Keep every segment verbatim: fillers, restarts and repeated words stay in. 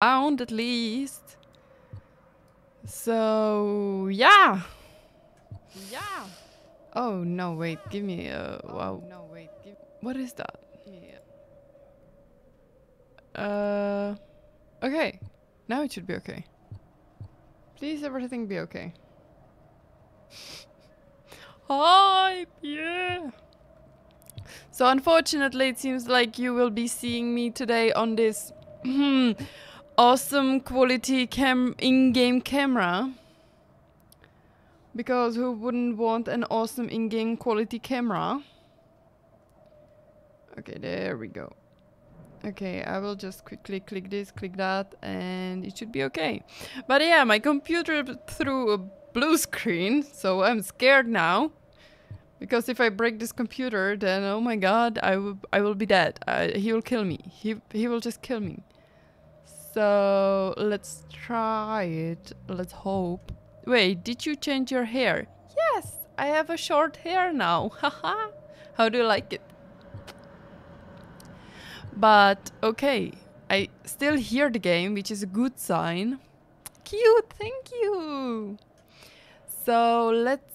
found at least. So yeah. Yeah. Oh no! Wait, give me a oh, wow. No wait. Give what is that? Yeah. Uh. Okay. Now it should be okay. Please, everything be okay. Hi, yeah. So unfortunately, it seems like you will be seeing me today on this awesome quality cam in-game camera. Because who wouldn't want an awesome in-game quality camera? Okay, there we go. Okay, I will just quickly click this, click that, and it should be okay. But yeah, my computer threw a blue screen, so I'm scared now. Because if I break this computer, then oh my god, I will I will be dead. Uh, he will kill me. He he will just kill me. So let's try it. Let's hope. Wait, did you change your hair? Yes, I have a short hair now. Haha. How do you like it? But okay, I still hear the game, which is a good sign. Cute, thank you. So let's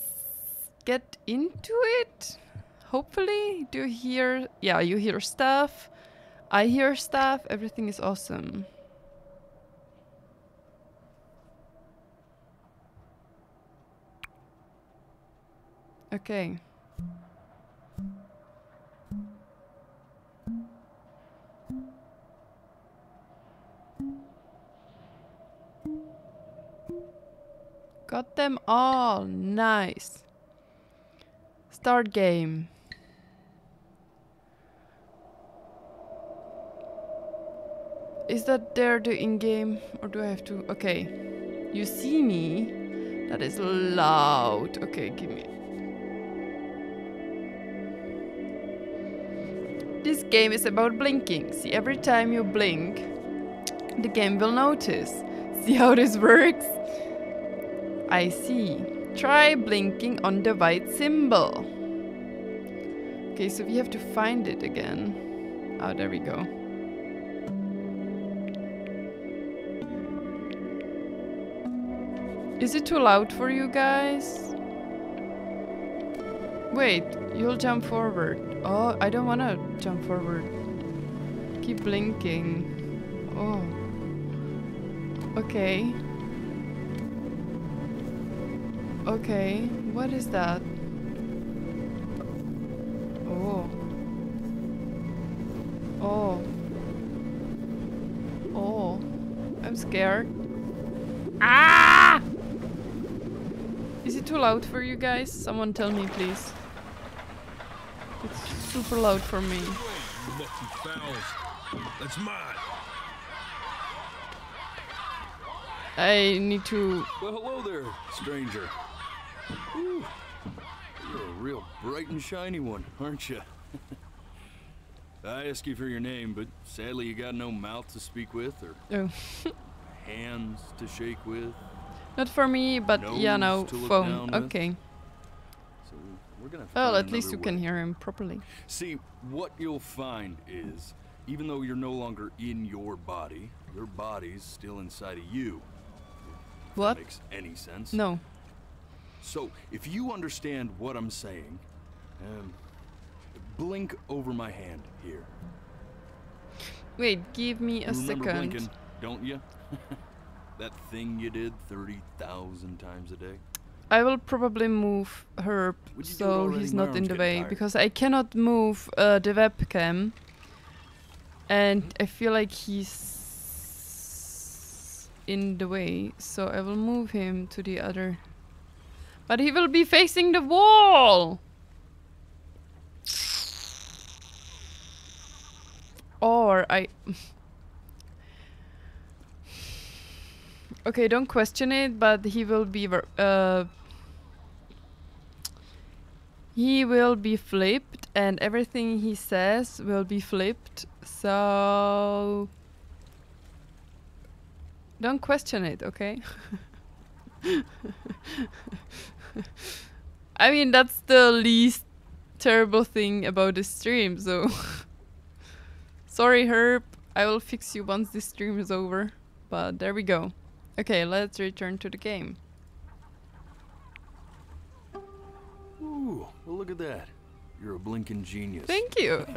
get into it, hopefully. Do you hear? Yeah, you hear stuff, I hear stuff, everything is awesome. Okay. Got them all, nice. Start game. Is that there the in-game or do I have to? Okay, you see me. That is loud. Okay, give me. This game is about blinking. See, every time you blink, the game will notice. See how this works? I see. Try blinking on the white symbol. Okay, so we have to find it again. Oh, there we go. Is it too loud for you guys? Wait, you'll jump forward. Oh, I don't want to jump forward. Keep blinking. Oh. Okay. Okay, what is that? Oh. Oh. Oh. I'm scared. Ah! Is it too loud for you guys? Someone tell me, please. It's super loud for me. That's mine. I need to... Well, hello there, stranger. Ooh, you're a real bright and shiny one, aren't you? I ask you for your name, but sadly you got no mouth to speak with or oh. hands to shake with. Not for me, but Nose yeah, no phone. Okay. So we're gonna well, at least you way. can hear him properly. See, what you'll find is, even though you're no longer in your body, your body's still inside of you. If what? That makes any sense? No. So, if you understand what I'm saying, um, blink over my hand here. Wait, give me a Remember second. Blinking, don't you? That thing you did thirty thousand times a day. I will probably move her so he's not in the way tired. because I cannot move uh, the webcam. And I feel like he's in the way, so I will move him to the other. But he will be facing the wall! Or I... Okay, don't question it, but he will be... Uh, he will be flipped, and everything he says will be flipped, so... Don't question it, okay? I mean, that's the least terrible thing about this stream, so... Sorry, Herb. I will fix you once this stream is over. but there we go. Okay, let's return to the game. Ooh, well look at that. You're a blinking genius. Thank you.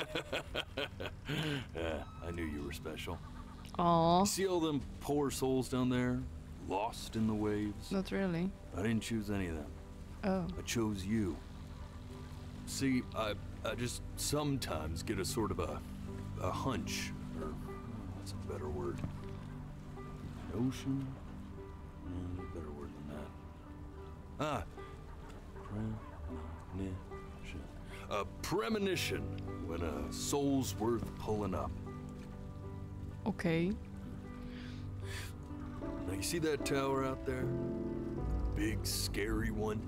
Yeah, I knew you were special. Aww. See all them poor souls down there? Lost in the waves? Not really. I didn't choose any of them. Oh. I chose you. See, I, I just sometimes get a sort of a, a hunch, or what's a better word? Notion? Mm, a better word than that. Ah. Premonition. A premonition when a soul's worth pulling up. Okay. Now you see that tower out there? The big scary one?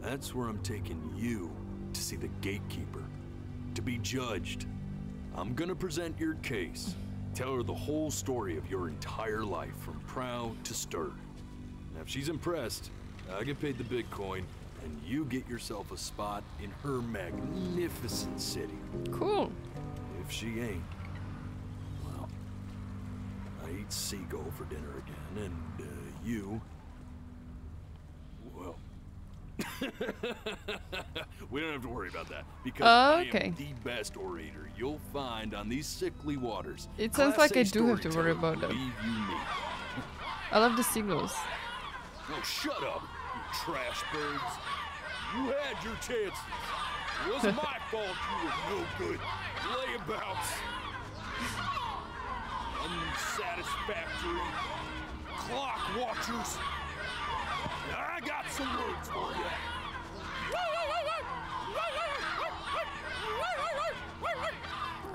That's where I'm taking you to see the gatekeeper. To be judged. I'm gonna present your case. Tell her the whole story of your entire life from prow to stern. Now if she's impressed, I get paid the Bitcoin. And you get yourself a spot in her magnificent city. Cool. If she ain't, well, I eat seagull for dinner again, and uh, you, well, we don't have to worry about that because okay. I am the best orator you'll find on these sickly waters. It sounds Class like I do have to worry about that. I love the seagulls. Oh, shut up. Trash birds. You had your chances. It wasn't my fault you were no good. Layabouts. Unsatisfactory. Clock watchers. I got some words for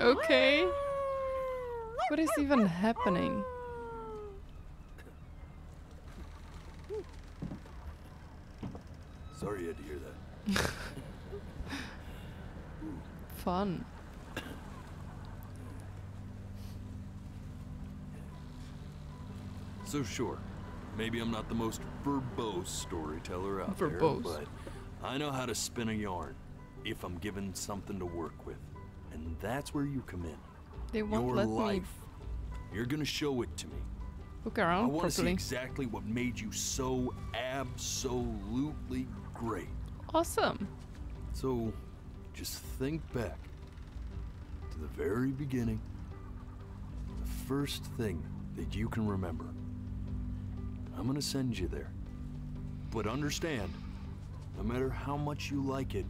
you. Okay. What is even happening? Sorry you had to hear that. Fun. So sure, maybe I'm not the most verbose storyteller out verbose. there, but I know how to spin a yarn if I'm given something to work with. And that's where you come in. They won't your let life. Me. You're gonna show it to me. Look around I want properly. to see exactly what made you so absolutely great. Awesome. So, just think back to the very beginning. The first thing that you can remember. I'm gonna send you there. But understand, no matter how much you like it,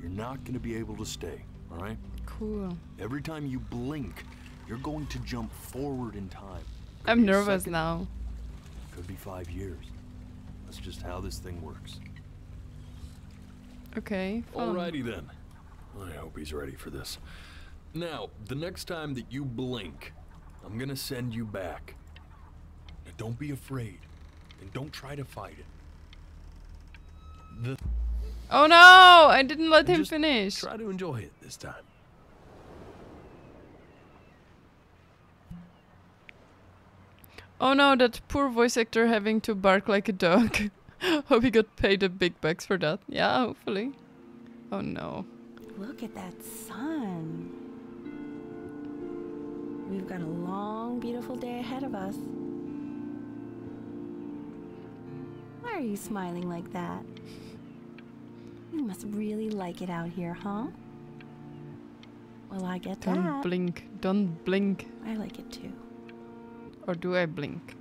you're not gonna be able to stay, all right? Cool. Every time you blink, you're going to jump forward in time. Could I'm nervous second. now. Could be five years. That's just how this thing works. Okay. Fun. Alrighty then. I hope he's ready for this. Now, the next time that you blink, I'm gonna send you back. Now don't be afraid, and don't try to fight it. The oh no! I didn't let him just finish. Try to enjoy it this time. Oh no, that poor voice actor having to bark like a dog. Hope he got paid a big bucks for that. Yeah, hopefully. Oh no. Look at that sun. We've got a long, beautiful day ahead of us. Why are you smiling like that? You must really like it out here, huh? Well, I get that. Don't blink. Don't blink. I like it too. Or do I blink?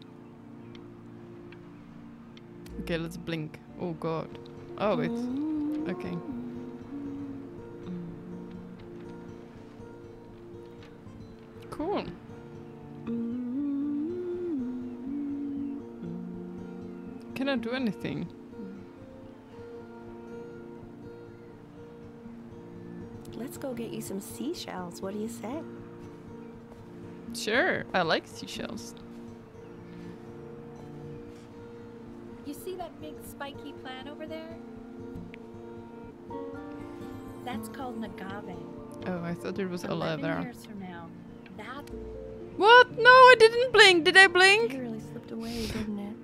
Okay, let's blink. Oh god. Oh, it's... Okay. Cool. Can I do anything? Let's go get you some seashells. What do you say? Sure, I like seashells. You see that big spiky plant over there? That's called an agave. Oh, I thought it was a leather. What? No, I didn't blink. Did I blink? It really slipped away, didn't it?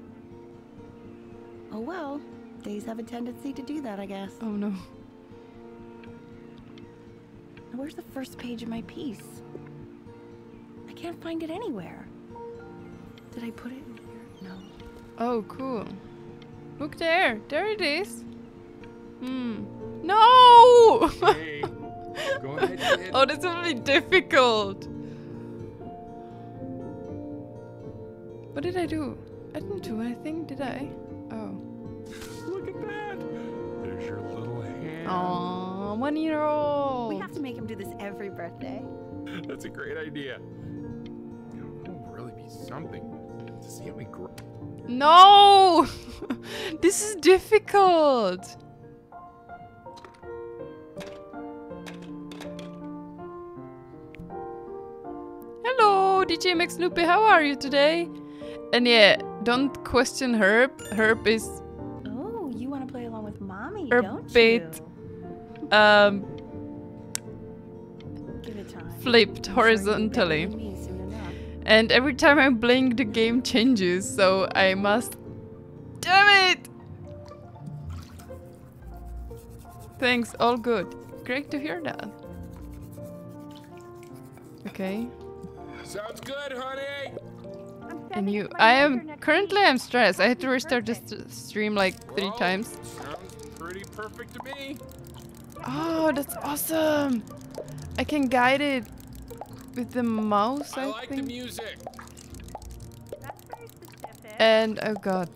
Oh well, days have a tendency to do that, I guess. Oh no. Where's the first page of my piece? Can't find it anywhere. Did I put it in here? No. Oh, cool. Look there. There it is. Hmm. No! Hey, go ahead, ahead. Oh, this will be difficult. What did I do? I didn't do anything, did I? Oh. Look at that! There's your little hand. Aww, one year old. We have to make him do this every birthday. That's a great idea. It'll really be something to see how we grow. No! This is difficult. Hello, D J Max Loopy. How are you today? And yeah, don't question Herb. Herb is... Oh, you want to play along with Mommy, Herb don't bait, you? Um, Give it time. Flipped horizontally. And every time I blink, the game changes, so I must... Damn it! Thanks, all good. Great to hear that. Okay. Sounds good, honey! And you, I am currently I'm stressed. I had to restart this stream like three times. Sounds pretty perfect to me. Oh, that's awesome! I can guide it with the mouse. I, I like think. the music. That's very specific. And oh god.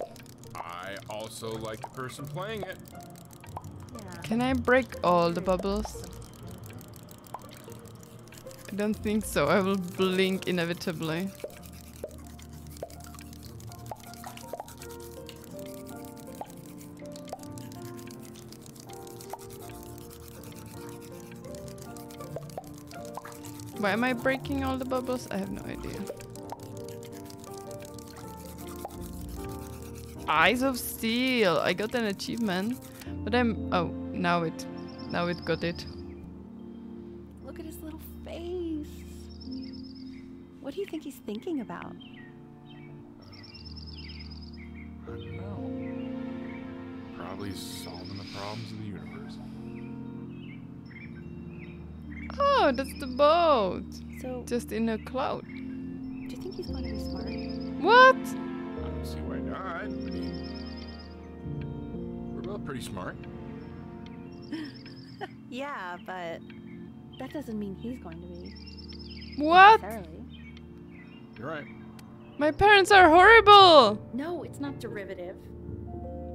I also like the person playing it. Yeah. Can I break all the bubbles? I don't think so. I will blink inevitably. Why am I breaking all the bubbles? I have no idea. Eyes of Steel! I got an achievement. But I'm... Oh, now it... Now it got it. Look at his little face. What do you think he's thinking about? I don't know. Probably solving the problems of the universe. Oh, that's the boat. So just in a cloud. Do you think he's going to be smart? What? I don't see why not. I mean, we're both pretty smart. Yeah, but that doesn't mean he's going to be. What? You're right. My parents are horrible. No, it's not derivative.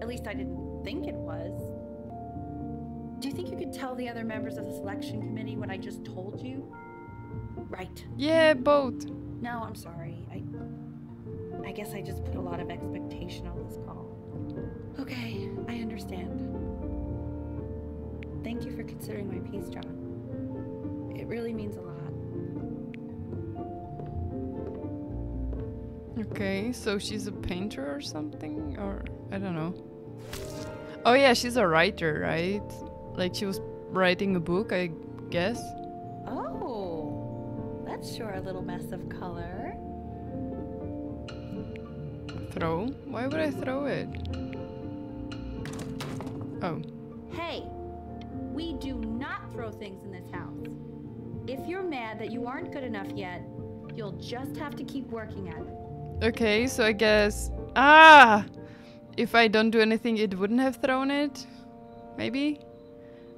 At least I didn't think it was. Do you think you could tell the other members of the selection committee what I just told you? Right. Yeah, both. No, I'm sorry. I I guess I just put a lot of expectation on this call. Okay, I understand. Thank you for considering my piece, John. It really means a lot. Okay, so she's a painter or something? Or, I don't know. Oh yeah, she's a writer, right? Like, she was writing a book, I guess. Oh, that's sure a little mess of color. Throw? Why would I throw it? Oh. Hey, we do not throw things in this house. If you're mad that you aren't good enough yet, you'll just have to keep working at it. Okay, so I guess... Ah! If I don't do anything, it wouldn't have thrown it? Maybe?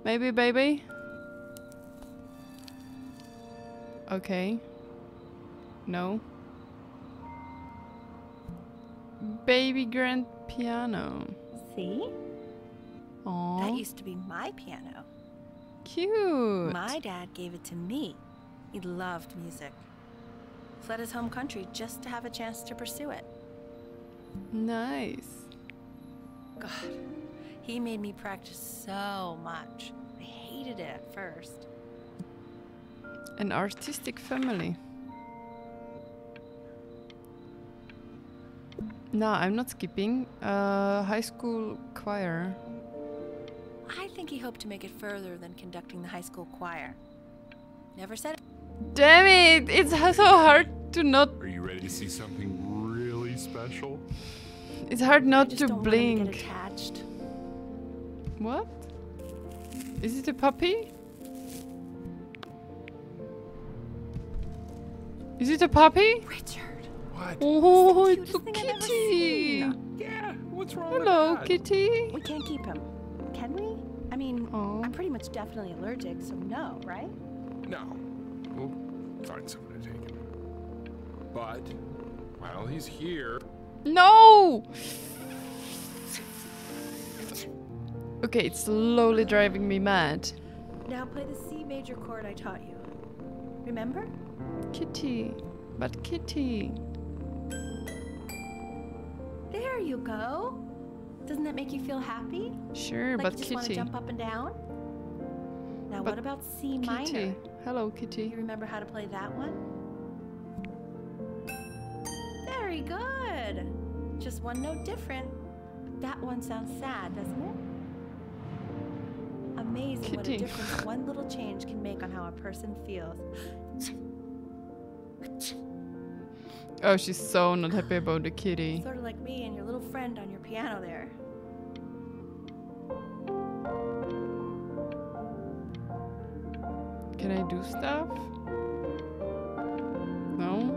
Maybe, baby? Okay. No. Baby grand piano. See? Aww. That used to be my piano. Cute. My dad gave it to me. He loved music. Fled his home country just to have a chance to pursue it. Nice. God. He made me practice so much. I hated it at first. An artistic family. Nah, I'm not skipping. Uh, high school choir. I think he hoped to make it further than conducting the high school choir. Never said it. Damn it! It's so hard to not... Are you ready to see something really special? It's hard not to blink. I just don't want to get attached. What? Is it a puppy? Is it a puppy? Richard. What? Oh, it's a kitty. Yeah, what's wrong Hello, with that? kitty. We can't keep him, can we? I mean, oh. I'm pretty much definitely allergic, so no, right? No. We'll find someone to take him. But, well, he's here. No! Okay, it's slowly driving me mad. Now play the C major chord I taught you. Remember? Kitty. But kitty. There you go. Doesn't that make you feel happy? Sure, like but you just kitty. Want to jump up and down? Now but what about C kitty. minor? Hello, kitty. You remember how to play that one? Very good. Just one note different. But that one sounds sad, doesn't it? Amazing Kitty. What a difference one little change can make on how a person feels. Oh, she's so not happy about the kitty. Sort of like me and your little friend on your piano there. Can I do stuff? No?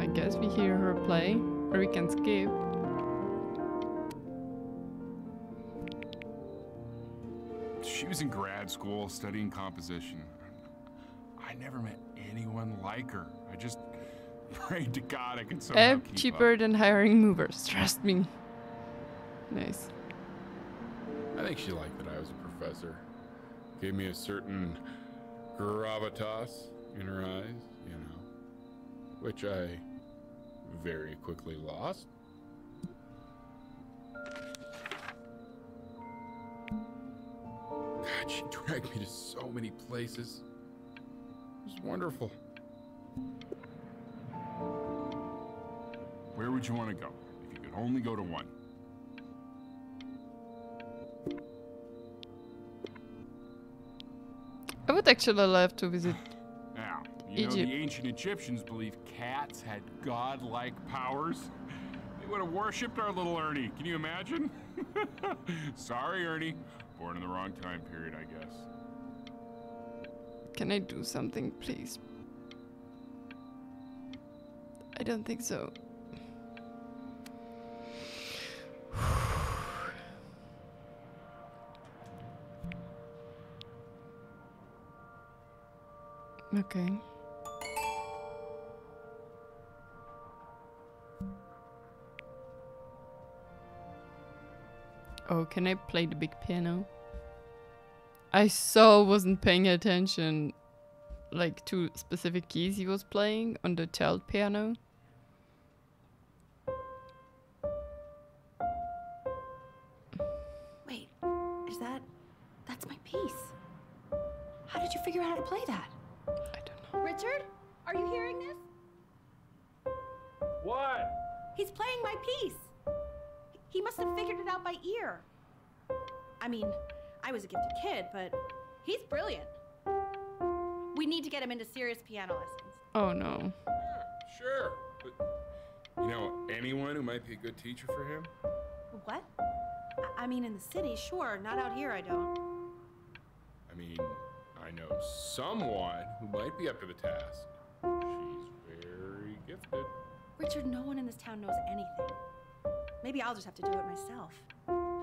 I guess we hear her play, or we can skip. She was in grad school studying composition. I never met anyone like her. I just prayed to God I could somehow keep up. Cheaper than hiring movers, trust me. Nice. I think she liked that I was a professor. Gave me a certain gravitas in her eyes, you know, which I very quickly lost. God, she dragged me to so many places. It was wonderful. Where would you want to go if you could only go to one? I would actually love to visit now, you Egypt. Know, the ancient Egyptians believed cats had godlike powers. They would have worshipped our little Ernie. Can you imagine? Sorry, Ernie. Born in the wrong time period, I guess. Can I do something, please? I don't think so. Okay. Oh, can I play the big piano? I so wasn't paying attention, like, to specific keys he was playing on the child piano. Wait, is that... that's my piece. How did you figure out how to play that? I don't know. Richard, are you hearing this? What? He's playing my piece. He must have figured it out by ear. I mean, I was a gifted kid, but he's brilliant. We need to get him into serious piano lessons. Oh, no. Yeah, sure. But you know anyone who might be a good teacher for him? What? I mean, in the city, sure. Not out here, I don't. I mean, I know someone who might be up to the task. She's very gifted. Richard, no one in this town knows anything. Maybe I'll just have to do it myself.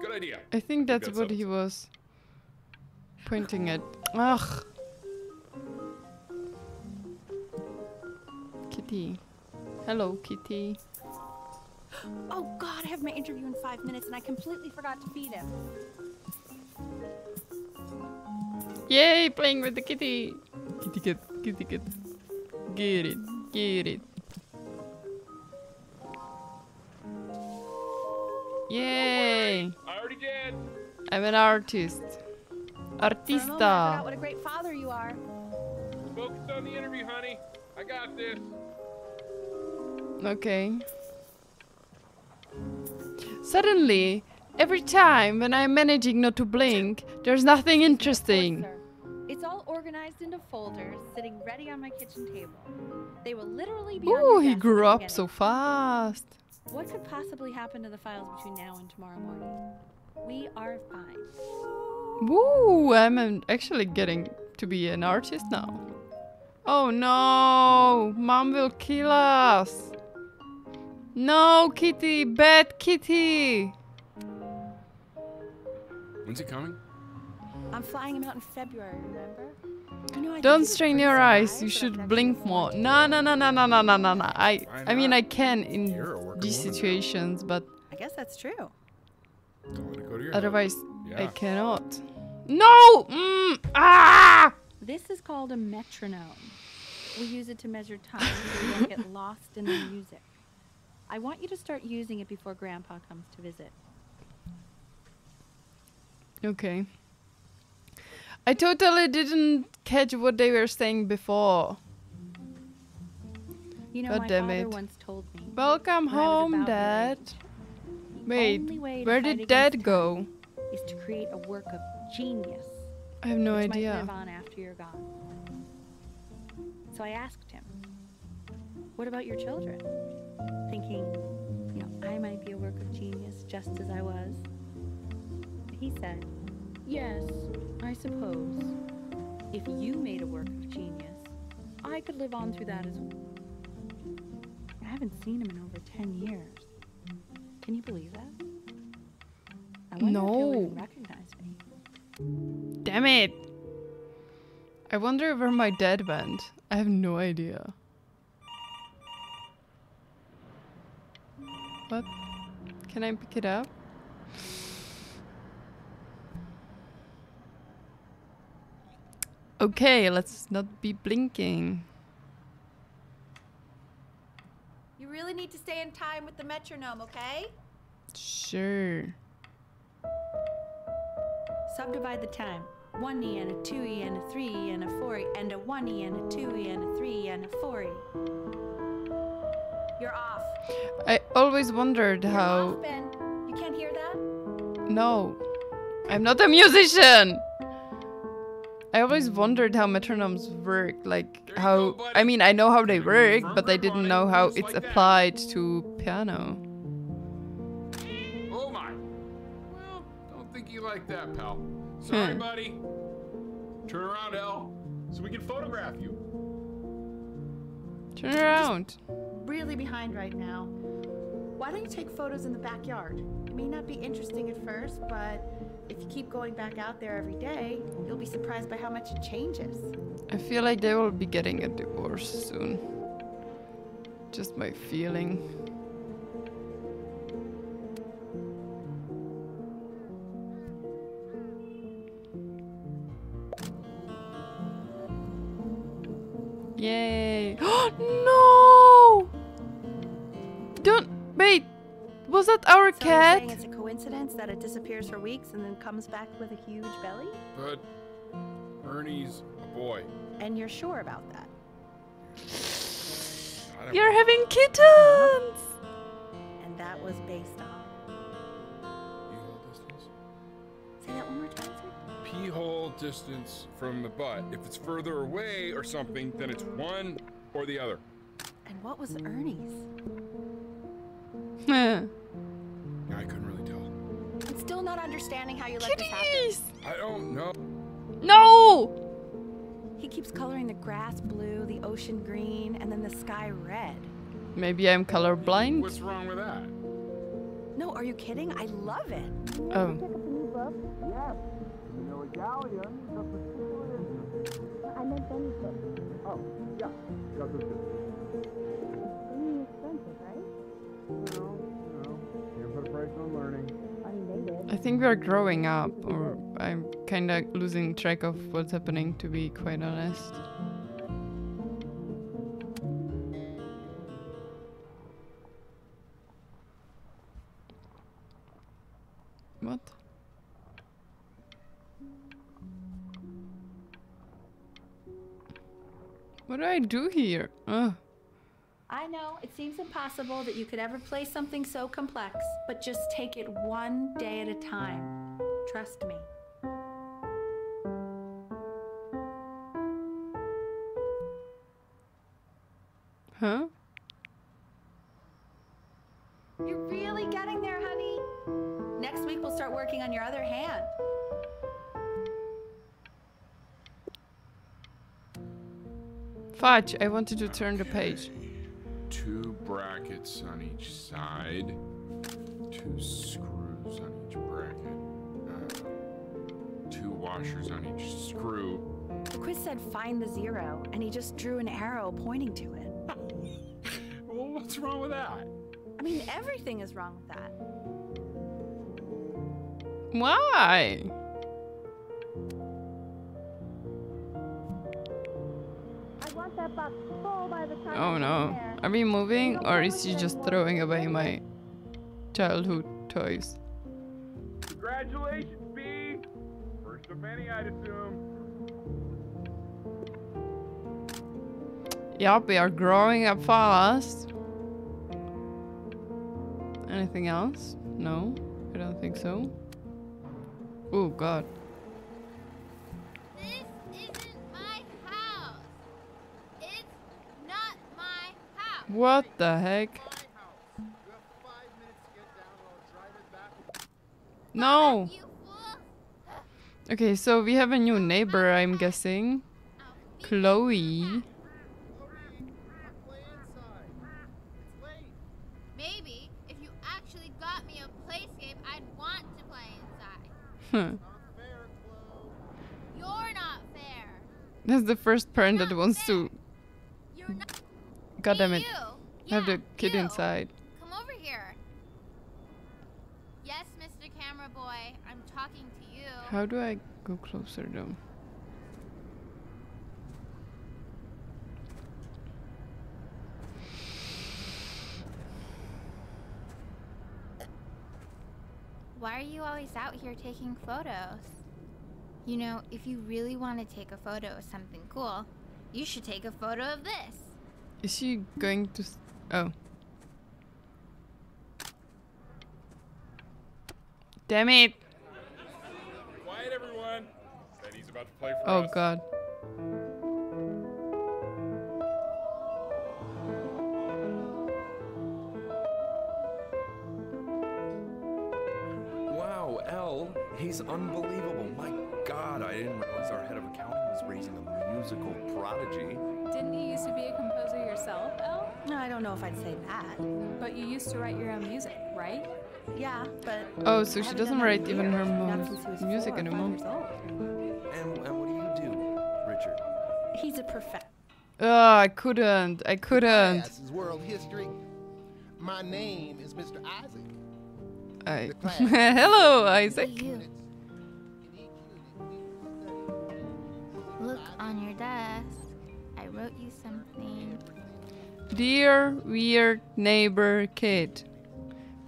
Good idea. I think that's, that's what he was pointing at. Ugh. Kitty. Hello, kitty. Oh God, I have my interview in five minutes and I completely forgot to feed him. Yay, playing with the kitty. Kitty cat, kitty cat. Get it, get it. Yay! I already did. I'm an artist. Artista. For a moment, I forgot what a great father you are. Focus on the interview, honey. I got this. Okay. Suddenly, every time when I'm managing not to blink, there's nothing interesting. It's all organized into folders, sitting ready on my kitchen table. They will literally be. Ooh, he grew up so fast. What could possibly happen to the files between now and tomorrow morning? We are fine. Woo! I'm actually getting to be an artist now. Oh no, mom will kill us. No, kitty, bad kitty. When's it coming? I'm flying him out in February, remember? You know, I Don't strain your eyes. You should blink more. No, no, no, no, no, no, no, no, no. I, I mean, I can in these situations, but I guess that's true. Otherwise, yeah. I cannot. No! Mm, ah! This is called a metronome. We use it to measure time so you don't get lost in the music. I want you to start using it before Grandpa comes to visit. Okay. I totally didn't catch what they were saying before. You know, God my damn father it. Once told me Welcome home, Dad. Wait, where did Dad go? Is to create a work of genius. I have no idea. Might live on after you're gone. So I asked him, what about your children? Thinking, you know, I might be a work of genius just as I was. He said, yes, I suppose. If you made a work of genius, I could live on through that as well. I haven't seen him in over ten years. Can you believe that? I wonder no. if he'll even recognize me. Damn it! I wonder where my dad went. I have no idea. What? Can I pick it up? Okay, let's not be blinking. You really need to stay in time with the metronome, okay? Sure. Subdivide the time. one E and a two E and a three E and a four E and a one E and a two E and a three E and a four E. You're off. I always wondered You're how... off, Ben. You can't hear that? No. I'm not a musician! I always wondered how metronomes work, like how, I mean, I know how they work, but I didn't know how it's applied to piano. Oh my. Well, don't think you like that, pal. Sorry, hmm. buddy. Turn around, Elle, so we can photograph you. Turn around. Just really behind right now. Why don't you take photos in the backyard? It may not be interesting at first, but if you keep going back out there every day, you'll be surprised by how much it changes. I feel like they will be getting a divorce soon. Just my feeling. Yay. Oh no! Don't wait. Was that our so cat? It's a coincidence that it disappears for weeks and then comes back with a huge belly? But Ernie's a boy. And you're sure about that? You're know. having kittens! And that was based on... P-hole distance. Say that one more time, sir. P-hole distance from the butt. If it's further away or something, then it's one or the other. And what was Ernie's? I couldn't really tell. I'm still not understanding how you let this happen. I don't know. No! He keeps coloring the grass blue, the ocean green, and then the sky red. Maybe I'm colorblind? What's wrong with that? No, are you kidding? I love it. Oh. Oh, yeah. I think we're growing up, or I'm kind of losing track of what's happening, to be quite honest. What? What do I do here? Ugh. I know, it seems impossible that you could ever play something so complex, but just take it one day at a time. Trust me. Huh? You're really getting there, honey. Next week we'll start working on your other hand. Fudge, I wanted to turn the page. Two brackets on each side. Two screws on each bracket. Uh, two washers on each screw. The quiz said find the zero, and he just drew an arrow pointing to it. Well, what's wrong with that? I mean, everything is wrong with that. Why? I want that box full by the time. Oh no. Are we moving, or is she just throwing away my childhood toys? Congratulations, B! First of many, I'd assume. Yup, we are growing up fast. Anything else? No, I don't think so. Oh god. This isn't my house. It's not my house. What the heck? No. Okay, so we have a new neighbor, I'm guessing. Chloe. Huh. You're not fair. That's the first parent that wants to. God damn it. Have the kid inside. Come over here. Yes, Mister Camera Boy, I'm talking to you. How do I go closer though? Why are you always out here taking photos? You know, if you really want to take a photo of something cool, you should take a photo of this. Is she going to... S oh. Damn it! Quiet, everyone! He's about to play for oh, us. God. He's unbelievable. My God, I didn't realize our head of accounting was raising a musical prodigy. Didn't you used to be a composer yourself, Elle? No, I don't know if I'd say that. But you used to write your own music, right? Yeah, but... Oh, so she doesn't write even her mom's music anymore. And, and what do you do, Richard? He's a perfect. Oh, I couldn't. I couldn't. This is world history. My name is Mister Isaac. I Hello, Isaac. Look on your desk. I wrote you something. Dear weird neighbor kid,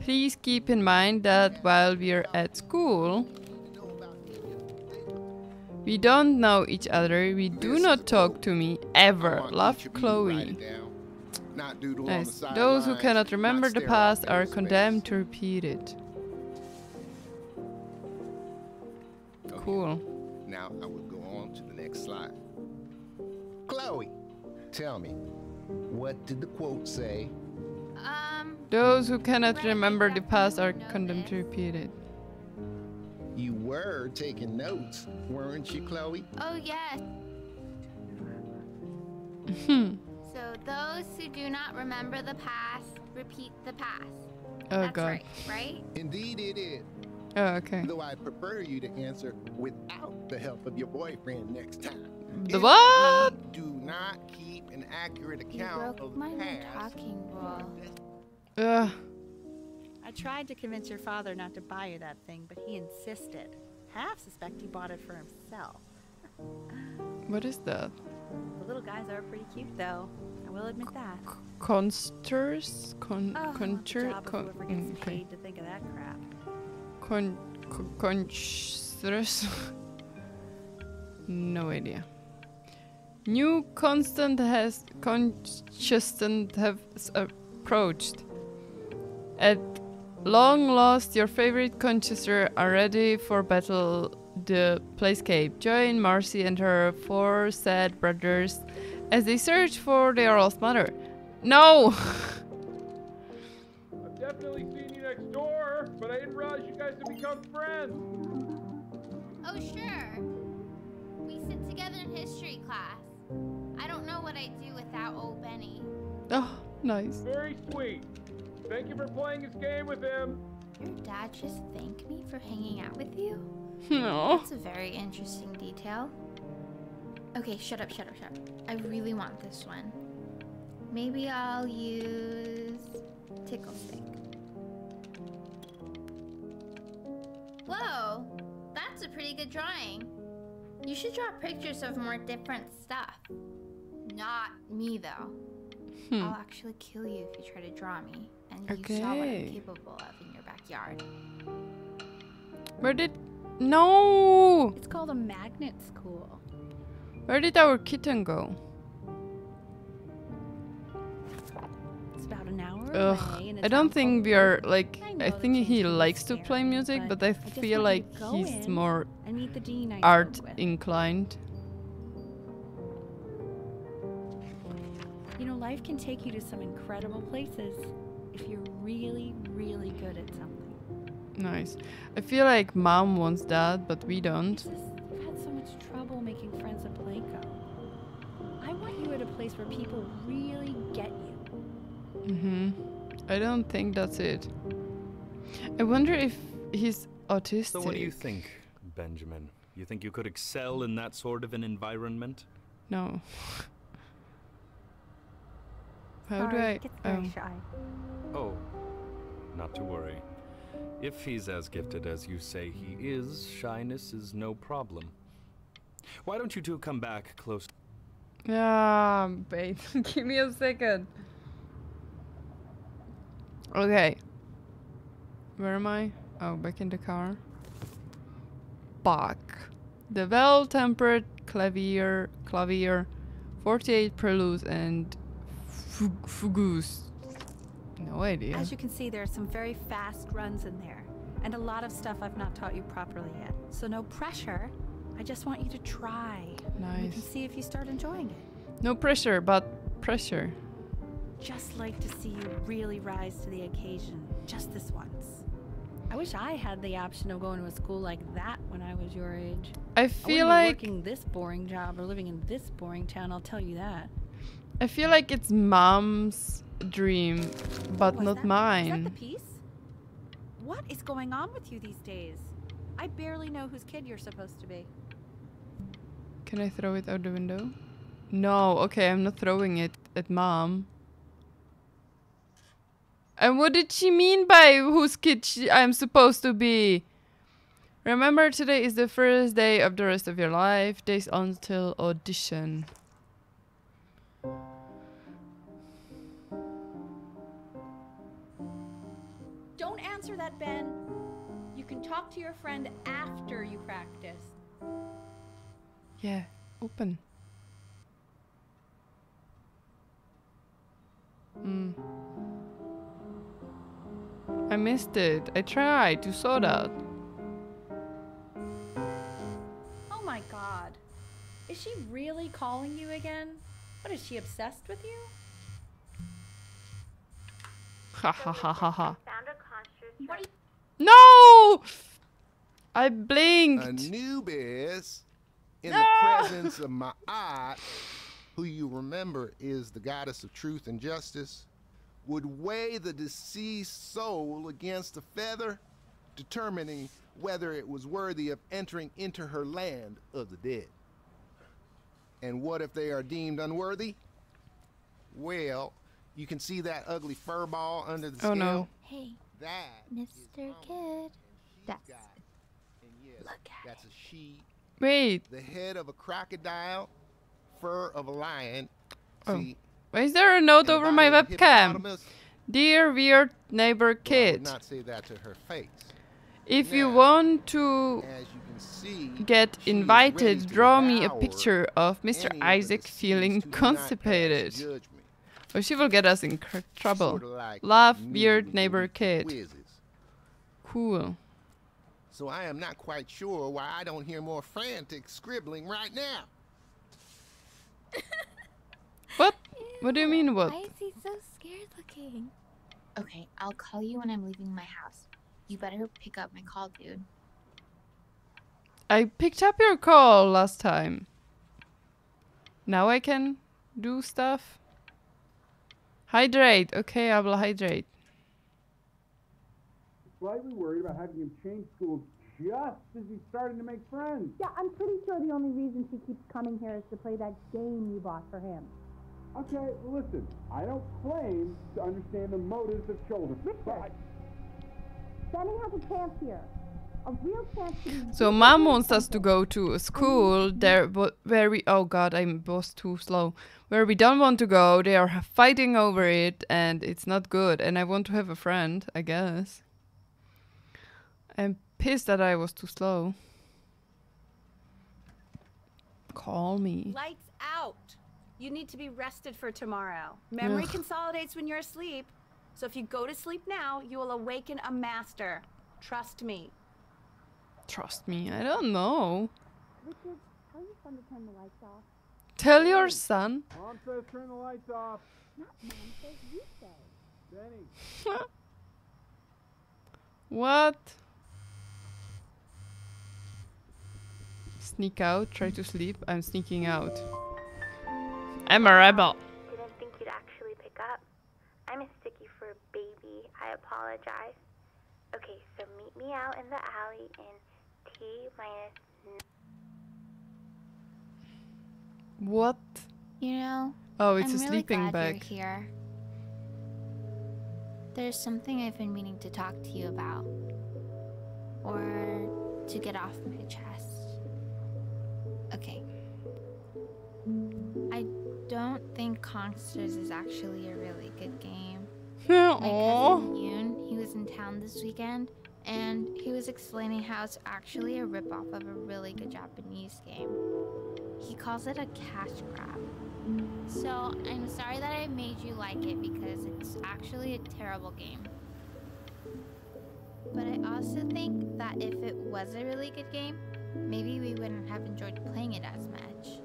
please keep in mind that while we're at school, we don't know each other. We do not talk to me ever. Love, Chloe. Nice. Those who cannot remember the past are condemned to repeat it. Cool. Now I would go on to the next slide. Chloe, tell me, what did the quote say? Um, Those who cannot remember the past are condemned to repeat it. You were taking notes, weren't you, Chloe? Oh, yes. Hmm. So those who do not remember the past, repeat the past. Oh, that's God. Right, right? Indeed it is. Oh, okay. Though I prefer you to answer without the help of your boyfriend next time. The if what? You do not keep an accurate account of my past. Ugh. I tried to convince your father not to buy you that thing, but he insisted. Half suspect he bought it for himself. What is that? The little guys are pretty cute, though. I will admit that. C consters? Con oh, conter job con whoever gets okay. paid to think of that crap. Con Construs? No idea. New constant has constant have approached. At long last, your favorite conchester are ready for battle. The playscape. Join Marcy and her four sad brothers as they search for their lost mother. No. I've definitely seen you next door, but I didn't realize you guys had become friends. Oh sure, we sit together in history class. I don't know what I'd do without old Benny. Oh, nice. Very sweet. Thank you for playing this game with him. Your dad just thanked me for hanging out with you? No. That's a very interesting detail. Okay, shut up, shut up, shut up. I really want this one. Maybe I'll use Tickle Stick. Whoa, that's a pretty good drawing. You should draw pictures of more different stuff. Not me, though. Hmm. I'll actually kill you if you try to draw me. And you okay. saw what I'm capable of in your backyard. Where did... No! It's called a magnet school. Where did our kitten go? It's about an hour Ugh. away. I don't think we are, like... I, I think he likes to play music, but, but I feel like he's more art inclined. You know, life can take you to some incredible places if you're really, really good at something. Nice. I feel like Mom wants that, but we don't. I've had so much trouble making friends at Blanco. I want you at a place where people really get you. Mm-hmm. I don't think that's it. I wonder if he's autistic. So what do you think, Benjamin? You think you could excel in that sort of an environment? No. How do I... Um, oh, not to worry. If he's as gifted as you say he is, shyness is no problem. Why don't you two come back close? Ah, babe. Give me a second. Okay. Where am I? Oh, back in the car. Bach. The well-tempered clavier, clavier, forty-eight preludes and... Fugus. No idea. As you can see, there are some very fast runs in there, and a lot of stuff I've not taught you properly yet. So no pressure. I just want you to try. Nice. You can see if you start enjoying it. No pressure, but pressure. Just like to see you really rise to the occasion, just this once. I wish I had the option of going to a school like that when I was your age. I feel I like working this boring job or living in this boring town. I'll tell you that. I feel like it's Mom's dream, but not mine. Is that the piece? What is going on with you these days? I barely know whose kid you're supposed to be. Can I throw it out the window? No, okay, I'm not throwing it at Mom. And what did she mean by whose kid she, I'm supposed to be? Remember, today is the first day of the rest of your life. Days until audition. Don't answer that, Ben. You can talk to your friend after you practice. Yeah, open. Mm. I missed it. I tried. You saw that. Oh my God. Is she really calling you again? What, is she obsessed with you? Ha ha ha ha ha. No! I blinked. Anubis, in no! the presence of my aunt, who you remember is the goddess of truth and justice, would weigh the deceased soul against a feather, determining whether it was worthy of entering into her land of the dead. And what if they are deemed unworthy? Well, you can see that ugly fur ball under the oh, scale. No. Hey, that Mister Kid. That's got it. And yes, look at that's it. a she. Wait. The head of a crocodile, fur of a lion. Oh. See, why is there a note over my webcam? Dear weird neighbor kid. Well, I would not say that to her face. If now, you want to you see, get invited, draw me a picture of Mister Isaac of feeling constipated. Or she will get us in trouble. Sort of like Love, weird neighbor kid. Quizzes. Cool. So I am not quite sure why I don't hear more frantic scribbling right now. What? Ew, what do you mean what? Why is he so scared looking? Okay, I'll call you when I'm leaving my house. You better pick up my call, dude. I picked up your call last time. Now I can do stuff. Hydrate. Okay, I will hydrate. Slightly worried about having him change school just as he's starting to make friends. Yeah, I'm pretty sure the only reason she keeps coming here is to play that game you bought for him. Okay, listen, I don't claim to understand the motives of children. Richard, Benny has a chance here. A real chance to be so mom wants us to go to a school there where we, oh god, I was too slow. Where we don't want to go, they are fighting over it and it's not good. And I want to have a friend, I guess. I'm pissed that I was too slow. Call me. Lights out. You need to be rested for tomorrow. Memory Ugh. consolidates when you're asleep. So if you go to sleep now, you will awaken a master. Trust me. Trust me? I don't know. Richard, tell your son to turn the lights off. Tell your son? Mom says turn the lights off. Not Mom says, you say. Benny. What? Sneak out, try to sleep. I'm sneaking out. I'm a rebel. I didn't think you'd actually pick up. I'm a sticky for a baby. I apologize. Okay, so meet me out in the alley in T minus. What? You know. Oh, it's I'm a really sleeping bag. Here. There's something I've been meaning to talk to you about, or to get off my chest. Okay. I don't think Conksters is actually a really good game. My cousin Yoon, he was in town this weekend, and he was explaining how it's actually a ripoff of a really good Japanese game. He calls it a cash grab. So I'm sorry that I made you like it because it's actually a terrible game. But I also think that if it was a really good game, maybe we wouldn't have enjoyed playing it as much.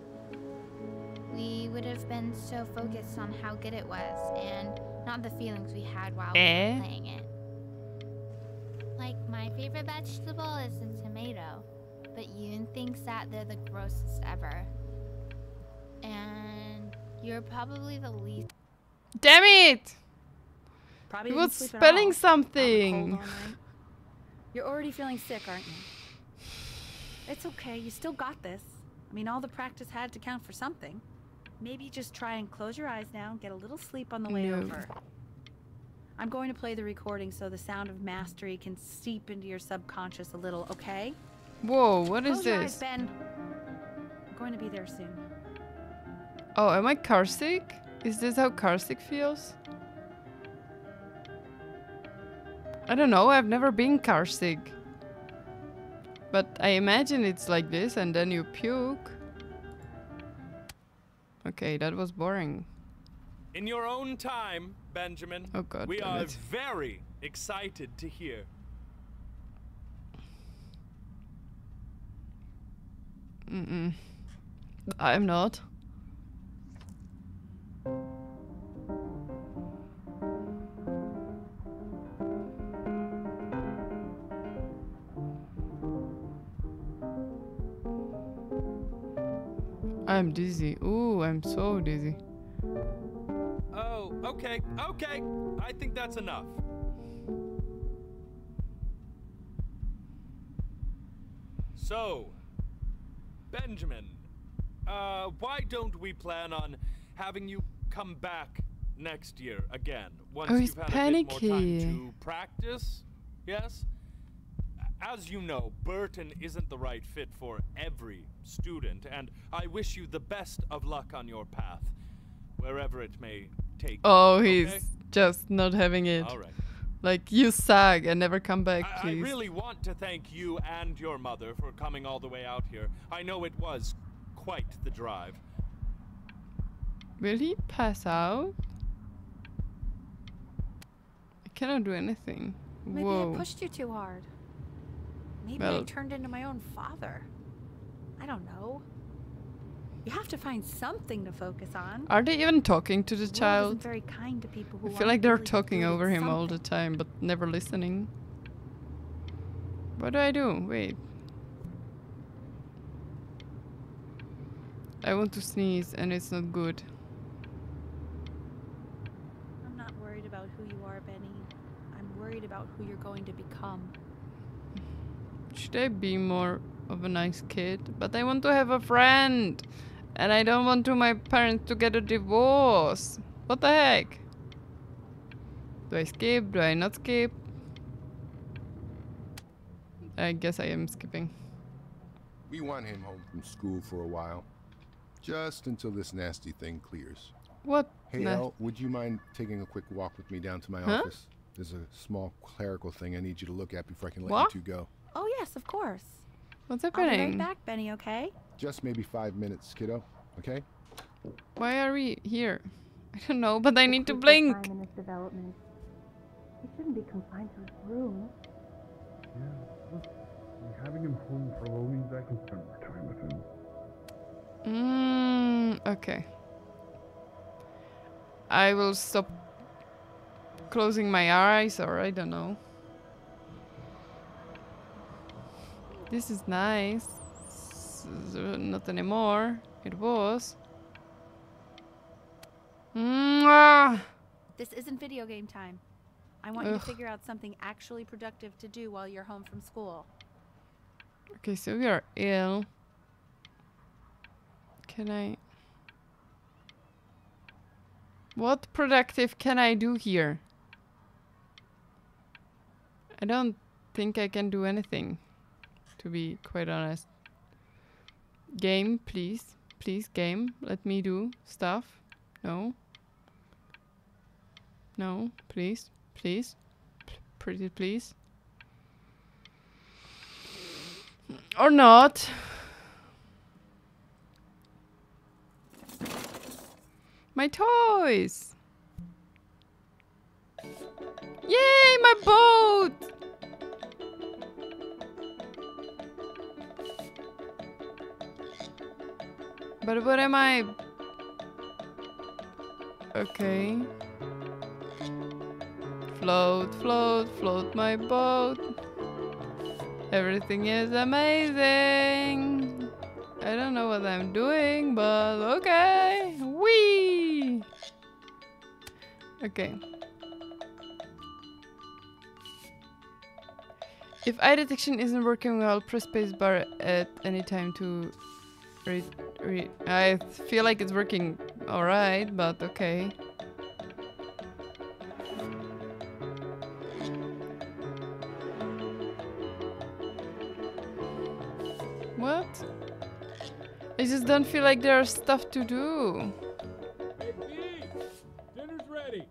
We would have been so focused on how good it was and not the feelings we had while eh? we were playing it. Like, my favorite vegetable is a tomato, but Yoon thinks that they're the grossest ever. And you're probably the least. Damn it! Probably was spelling something. You're already feeling sick, aren't you? It's okay, you still got this. I mean, all the practice had to count for something. Maybe just try and close your eyes now and get a little sleep on the way no. over. I'm going to play the recording so the sound of mastery can seep into your subconscious a little, okay? Whoa, what is close this? Your eyes, Ben. I'm going to be there soon. Oh, am I car sick? Is this how car sick feels? I don't know, I've never been car sick. But I imagine it's like this and then you puke. Okay, that was boring. In your own time, Benjamin, oh God, we are it. very excited to hear. Mm-mm. I'm not. I'm dizzy. Ooh, I'm so dizzy. Oh, okay, okay. I think that's enough. So, Benjamin, uh, why don't we plan on having you come back next year again? Once oh, he's you've had panicky. a bit more time to practice, yes? As you know, Burton isn't the right fit for every student, and I wish you the best of luck on your path, wherever it may take oh, you. Okay? He's just not having it. All right. Like, you suck and never come back, I please. I really want to thank you and your mother for coming all the way out here. I know it was quite the drive. Will he pass out? I cannot do anything. Maybe Whoa. I pushed you too hard. Maybe well. I turned into my own father. I don't know. You have to find something to focus on. Are they even talking to the child? Very kind to people who I feel like they're really talking over him something. all the time, but never listening. What do I do? Wait. I want to sneeze and it's not good. I'm not worried about who you are, Benny. I'm worried about who you're going to become. Should I be more of a nice kid? But I want to have a friend. And I don't want to my parents to get a divorce. What the heck? Do I skip? Do I not skip? I guess I am skipping. We want him home from school for a while. Just until this nasty thing clears. What? Hey, Elle, would you mind taking a quick walk with me down to my huh? office? There's a small clerical thing I need you to look at before I can let what? you two go. Oh, yes, of course. What's happening? I'll be right back, Benny, okay? Just maybe five minutes, kiddo, okay? Why are we here? I don't know, but I need to blink. In this development. He shouldn't be confined to his room. Yeah, look, having him home for a while means I can spend more time with him. Mmm, okay. I will stop closing my eyes, or I don't know. This is nice. Not anymore. It was. Mm-hmm. This isn't video game time. I want Ugh. you to figure out something actually productive to do while you're home from school. Okay, so we are ill. Can I... What productive can I do here? I don't think I can do anything, to be quite honest. Game, please. Please, game. Let me do stuff. No. No, please. Please. P- pretty please. Or not. My toys! Yay, my boat! But what am I? Okay. Float, float, float my boat. Everything is amazing. I don't know what I'm doing, but okay. Whee! Okay. If eye detection isn't working well, press spacebar at any time to read. Re I feel like it's working alright, but okay. What? I just don't feel like there's stuff to do. Hey, Bee! Dinner's ready!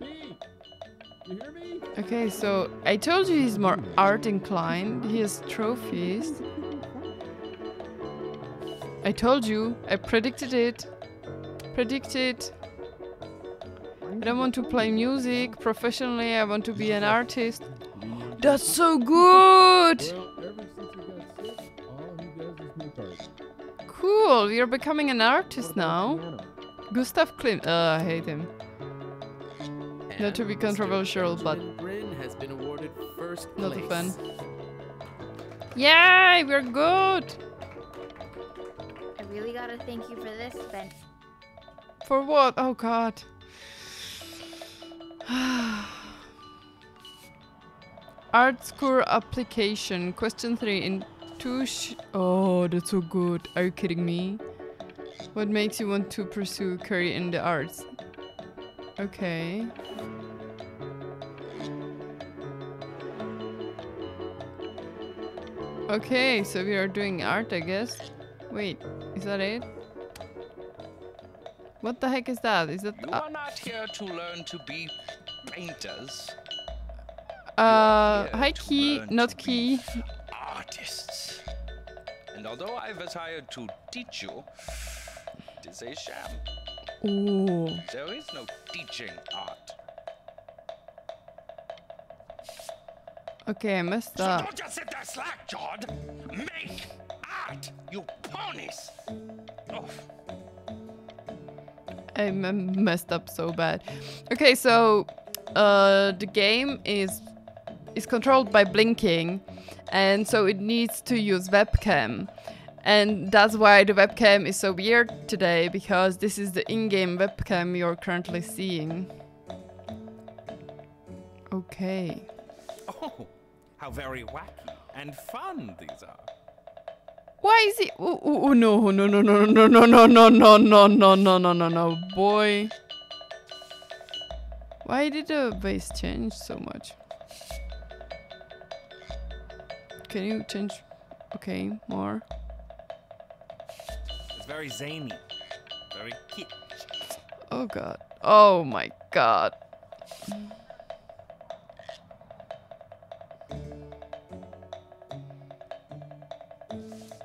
Bee! You hear me? Okay, so I told you he's more art inclined. He has trophies. I told you. I predicted it. Predicted. I don't want to play music professionally. I want to be an artist. That's so good! Well, ever since he got sick, all he does is make art. Cool, you're becoming an artist now. Gustav Klimt. Uh, I hate him. And not to be controversial, but Brynn has been awarded first place. Not a fan. Yay, we're good! I really gotta thank you for this, Ben. For what? Oh god. Art score application. Question three. In two sh- Oh, that's so good. Are you kidding me? What makes you want to pursue a career in the arts? Okay. Okay, so we are doing art, I guess. Wait, is that it? What the heck is that? Is that- You are not here to learn to be painters. Uh, hi Key, not Key. Artists. And although I've retired to teach you, it is a sham. Ooh. There is no teaching art. Okay, I messed up. So don't just sit there slack-jawed. Make art, you ponies. Oh. I m messed up so bad. Okay, so uh, the game is... is controlled by blinking, and so it needs to use webcam, And that's why the webcam is so weird today, because this is the in-game webcam you're currently seeing. Okay. Oh, how very wacky and fun these are. Why is he? Oh, oh, oh no, no, no, no, no, no, no, no, no, no, no, no, no, no, no, boy. Why did the base change so much? Can you change? Okay, more. It's very zany, very kitsch. Oh god. Oh my god.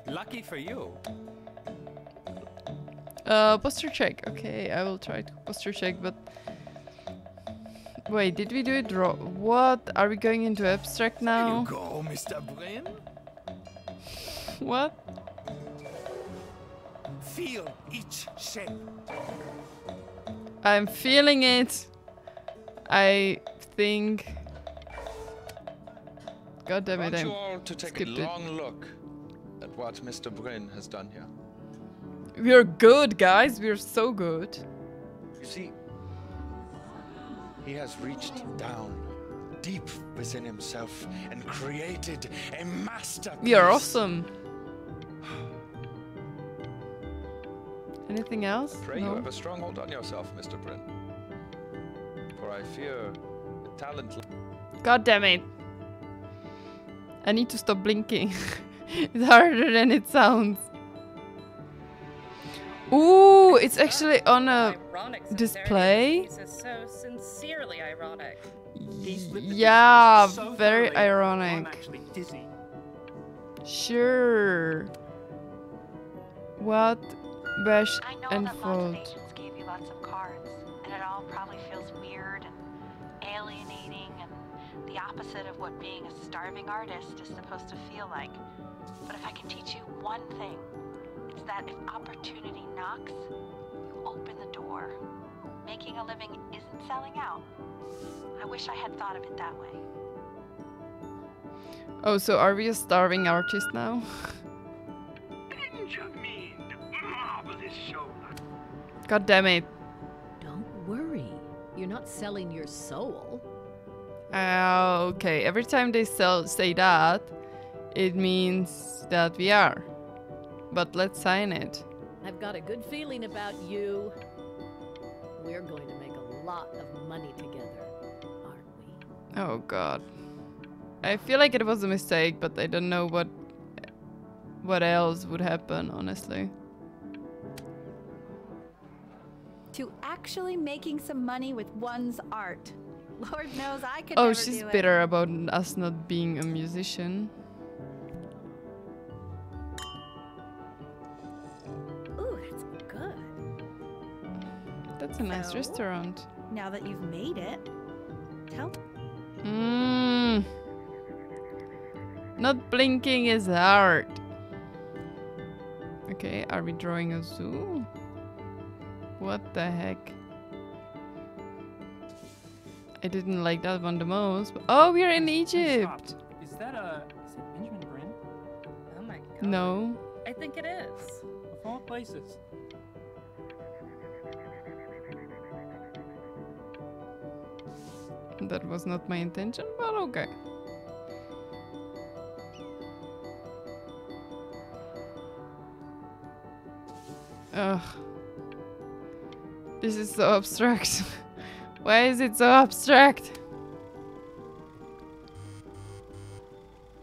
Lucky for you. Uh, posture check. Okay, I will try to posture check, but... Wait, did we do it wrong? What? Are we going into abstract now? There you go, Mister Brynn. What? Feel each shape. I'm feeling it. I think... God damn it, I skipped it. I want you all to take a long look at what Mister Brynn has done here. We're good, guys. We're so good. You see, he has reached down deep within himself and created a masterpiece. We are awesome. Anything else? Pray no. You have a strong hold on yourself, Mister Brynn. For I fear the talent... God damn it. I need to stop blinking. It's harder than it sounds. Ooh, it's actually on a display. So sincerely ironic. Yeah, very ironic. Sure. What? Bash and fold. I know that lots of agents gave you lots of cards, and it all probably feels weird and alienating and the opposite of what being a starving artist is supposed to feel like. But if I can teach you one thing, it's that if opportunity knocks, you open the door. Making a living isn't selling out. I wish I had thought of it that way. Oh, so are we a starving artist now? Benjamin, marvelous show. God damn it. Don't worry. You're not selling your soul. Uh, okay, every time they sell, say that, it means that we are. But let's sign it. I've got a good feeling about you. We're going to make a lot of money together, aren't we? Oh god. I feel like it was a mistake, but I don't know what what else would happen, honestly. To actually making some money with one's art. Lord knows I could. Oh, never she's do bitter it. About us not being a musician. That's a nice so, restaurant. Now that you've made it, tell. Mmm. Not blinking is hard. Okay, are we drawing a zoo? What the heck? I didn't like that one the most. But oh, we're in Egypt. Is that a? Is it Benjamin Brynn? Oh my god. No. I think it is. Of all places. That was not my intention, but okay. Ugh. This is so abstract. Why is it so abstract?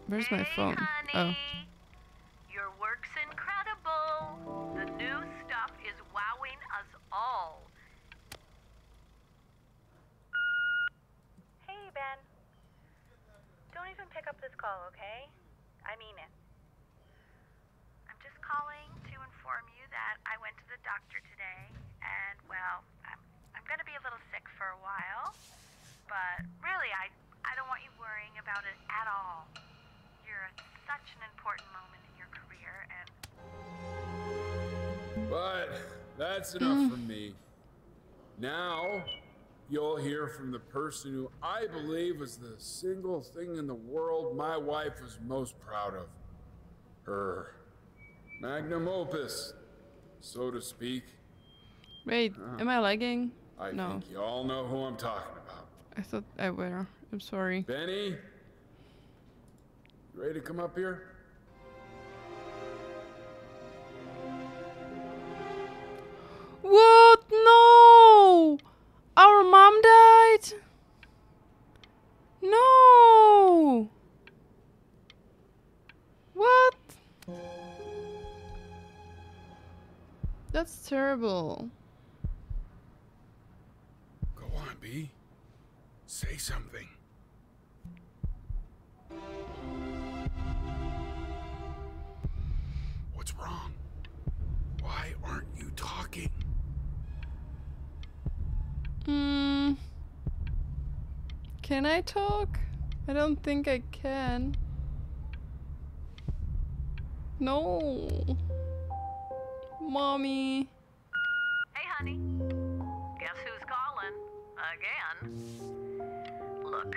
Where's my phone? Hey, honey. Oh. Your work's incredible. The new stuff is wowing us all. Ben, don't even pick up this call, okay? I mean it. I'm just calling to inform you that I went to the doctor today, and well, I'm I'm gonna be a little sick for a while, but really, I I don't want you worrying about it at all. You're at such an important moment in your career, and. But that's enough from me. Now. You'll hear from the person who I believe was the single thing in the world my wife was most proud of. Her. magnum opus, so to speak. Wait, uh, am I lagging? I no. think you all know who I'm talking about. I thought I were. I'm sorry. Benny, ready to come up here? What? No! Our mom died? No! What? That's terrible. Go on, B. Say something. What's wrong? Why aren't you talking? Hmm. Can I talk? I don't think I can. No. Mommy. Hey, honey. Guess who's calling? Again. Look.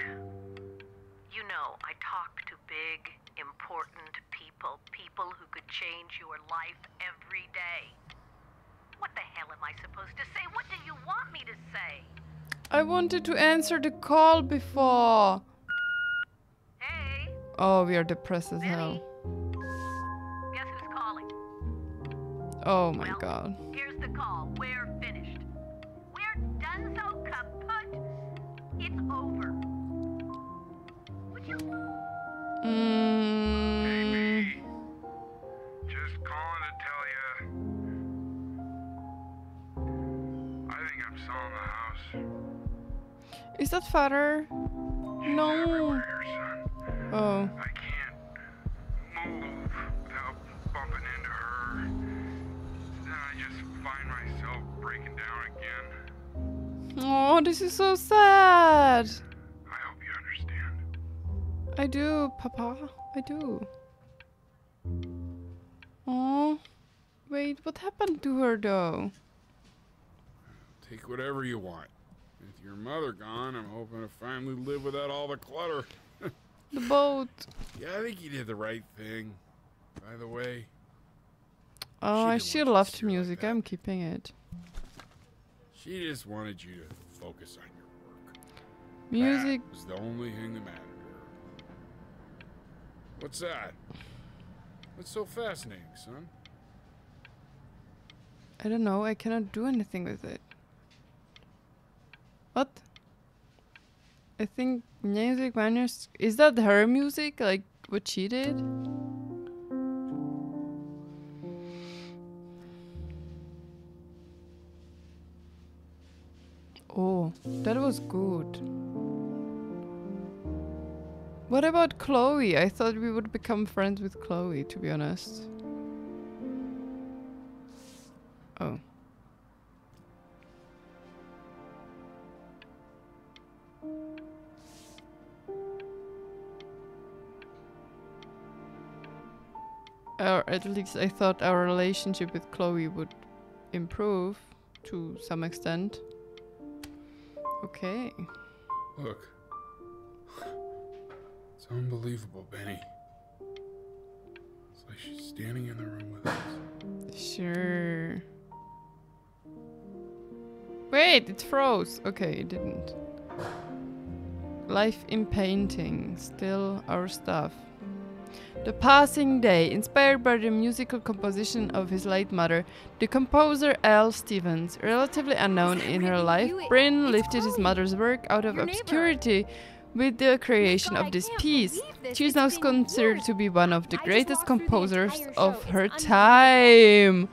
You know, I talk to big, important people. People who could change your life every day. What the hell am I supposed to say? What do you want me to say? I wanted to answer the call before. Hey. Oh, we are depressed as hell. Guess who's calling? Oh my well, god. Here's the call. We're finished. We're done so kaput. It's over. Would you? Mm. Hey, B. Just calling to tell you. Is that father? She's no. Oh. I can't move without bumping into her. Then I just find myself breaking down again. Oh, this is so sad. I hope you understand. I do, Papa. I do. Oh. Wait, what happened to her though? Take whatever you want. With your mother gone, I'm hoping to finally live without all the clutter. The boat. Yeah, I think you did the right thing. By the way. Oh, I still loved music. Like I'm keeping it. She just wanted you to focus on your work. Music. That was the only thing that mattered to her. What's that? What's so fascinating, son? I don't know. I cannot do anything with it. What? I think music manners. Is that her music? Like what she did? Oh, that was good. What about Chloe? I thought we would become friends with Chloe, to be honest. Oh. Or at least I thought our relationship with Chloe would improve to some extent. Okay. Look. It's unbelievable, Benny. It's like she's standing in the room with us. Sure. Wait, it froze. Okay, it didn't. Life in painting. Still our stuff. The Passing Day, inspired by the musical composition of his late mother, the composer Elle Stevens, relatively unknown in her life, Brynn lifted his mother's work out of obscurity with the creation of this piece. She is now considered to be one of the greatest composers of her time.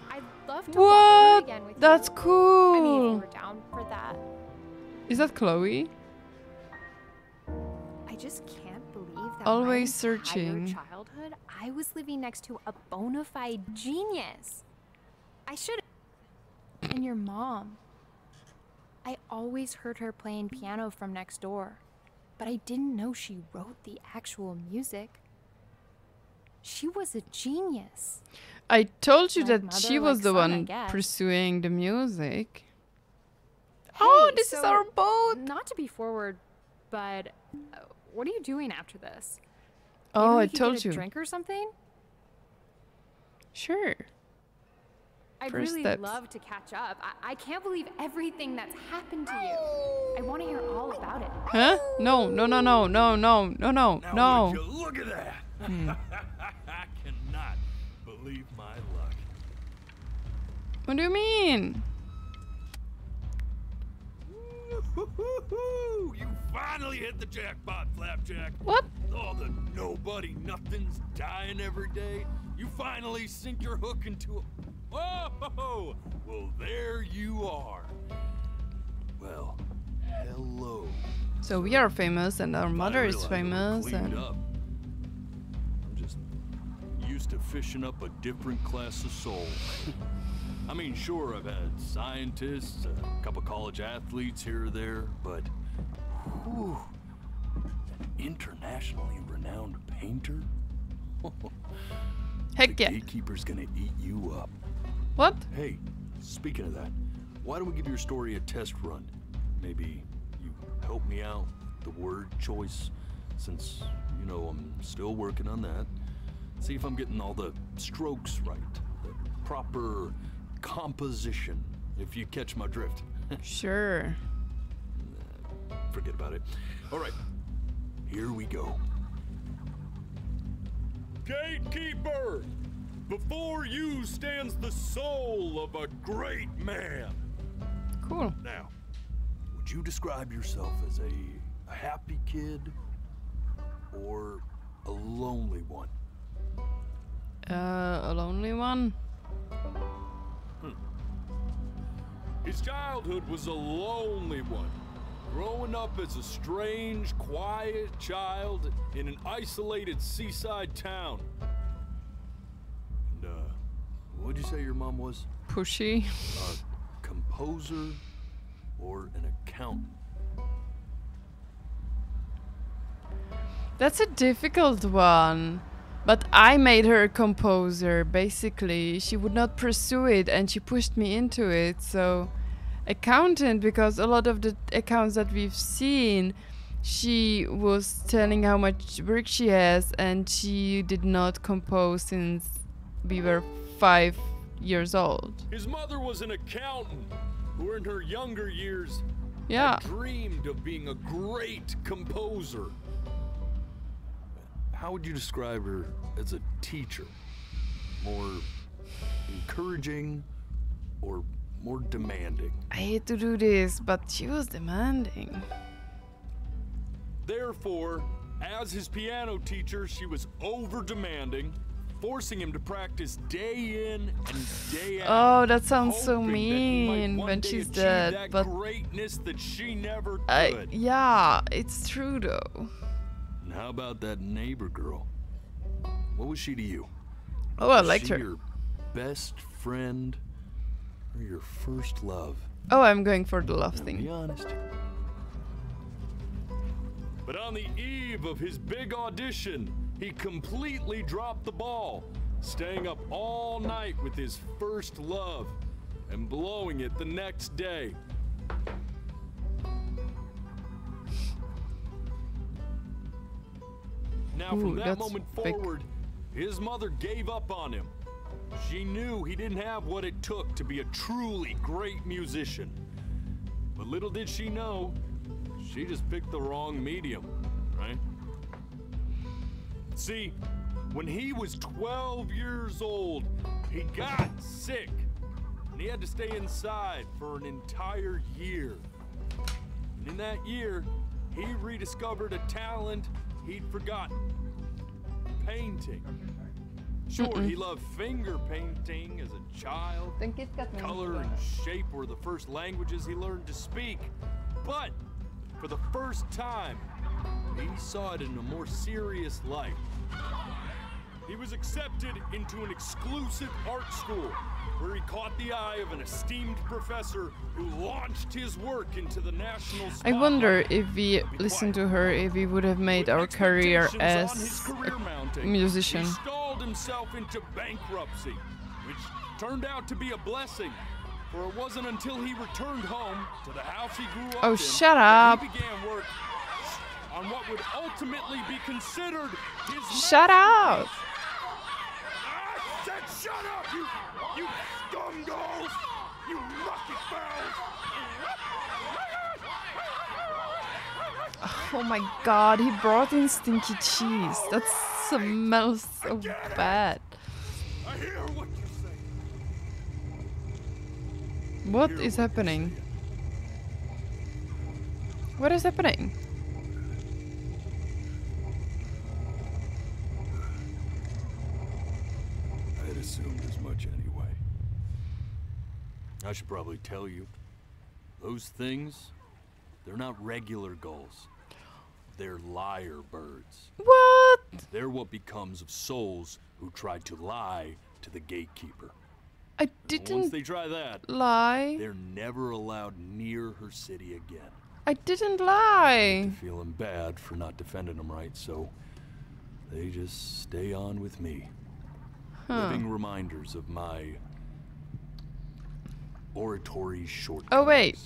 What? That's cool. Is that Chloe? I just can't. Always searching. Childhood, I was living next to a bona fide genius. I should. And your mom. I always heard her playing piano from next door, but I didn't know she wrote the actual music. She was a genius. I told you My that she was the one son, pursuing the music. Hey, oh, this so is our boat. Not to be forward, but. Uh, What are you doing after this? Oh, I told you. Drink or something? Sure. I'd First really steps. love to catch up. I, I can't believe everything that's happened to you. I want to hear all about it. Huh? No, no, no, no, no, no, no, no, no. Now would you look at that? Hmm. I cannot believe my luck. What do you mean? You finally hit the jackpot, Flapjack. What? All the nobody nothings dying every day. You finally sink your hook into a... Whoa! Well, there you are. Well, hello. So we are famous, and our mother is famous, and... Up. I'm just used to fishing up a different class of soul. I mean, sure, I've had scientists, a couple college athletes here or there, but... Whew, an internationally renowned painter? Heck yeah. The gatekeeper's gonna eat you up. What? Hey, speaking of that, why don't we give your story a test run? Maybe you help me out with the word choice, since, you know, I'm still working on that. See if I'm getting all the strokes right, the proper composition, if you catch my drift. Sure. Forget about it. All right, here we go. Gatekeeper, before you stands the soul of a great man. Cool. Now, would you describe yourself as a, a happy kid or a lonely one? Uh, a lonely one? Hmm. His childhood was a lonely one. Growing up as a strange, quiet child in an isolated seaside town. And, uh, what'd you say your mom was? Pushy. A composer or an accountant? That's a difficult one. But I made her a composer, basically. She would not pursue it and she pushed me into it, so... Accountant, because a lot of the accounts that we've seen, she was telling how much work she has, and she did not compose since we were five years old. His mother was an accountant who in her younger years yeah. dreamed of being a great composer. How would you describe her as a teacher? More encouraging or more demanding? I hate to do this, but she was demanding. Therefore, as his piano teacher, she was over-demanding, forcing him to practice day in and day out. Oh, that sounds so mean when she's dead, but... greatness that she never could. Yeah, it's true, though. And how about that neighbor girl? What was she to you? Oh, I liked her. Your best friend... your first love? Oh, I'm going for the love thing. Be honest. But on the eve of his big audition, he completely dropped the ball, staying up all night with his first love and blowing it the next day. Now, Ooh, from that moment big. forward, his mother gave up on him. She knew he didn't have what it took to be a truly great musician. But little did she know, she just picked the wrong medium, right? See, when he was twelve years old, he got sick, and he had to stay inside for an entire year. And in that year, he rediscovered a talent he'd forgotten, painting. Sure, Mm-mm. he loved finger painting as a child. Color and shape were the first languages he learned to speak. But for the first time, he saw it in a more serious light. He was accepted into an exclusive art school where he caught the eye of an esteemed professor who launched his work into the national spotlight. I wonder if we listened to her, if we would have made our career as a musician. He stalled himself into bankruptcy, which turned out to be a blessing, for it wasn't until he returned home to the house he grew up in. Oh, shut up. He began work on what would ultimately be considered his... Shut up. Shut Shut up, you, you scum goals! You lucky fouls! Oh my god, he brought in stinky cheese. That smells so bad. I hear what you say. What is happening? What is happening? I'd assumed as much anyway. I should probably tell you. Those things, they're not regular gulls. They're liar birds. What? They're what becomes of souls who tried to lie to the gatekeeper. I didn't Once they try that, lie. They're never allowed near her city again. I didn't lie. I'm feeling bad for not defending them right, so they just stay on with me. Huh. Living reminders of my oratory shortcomings. Oh, wait.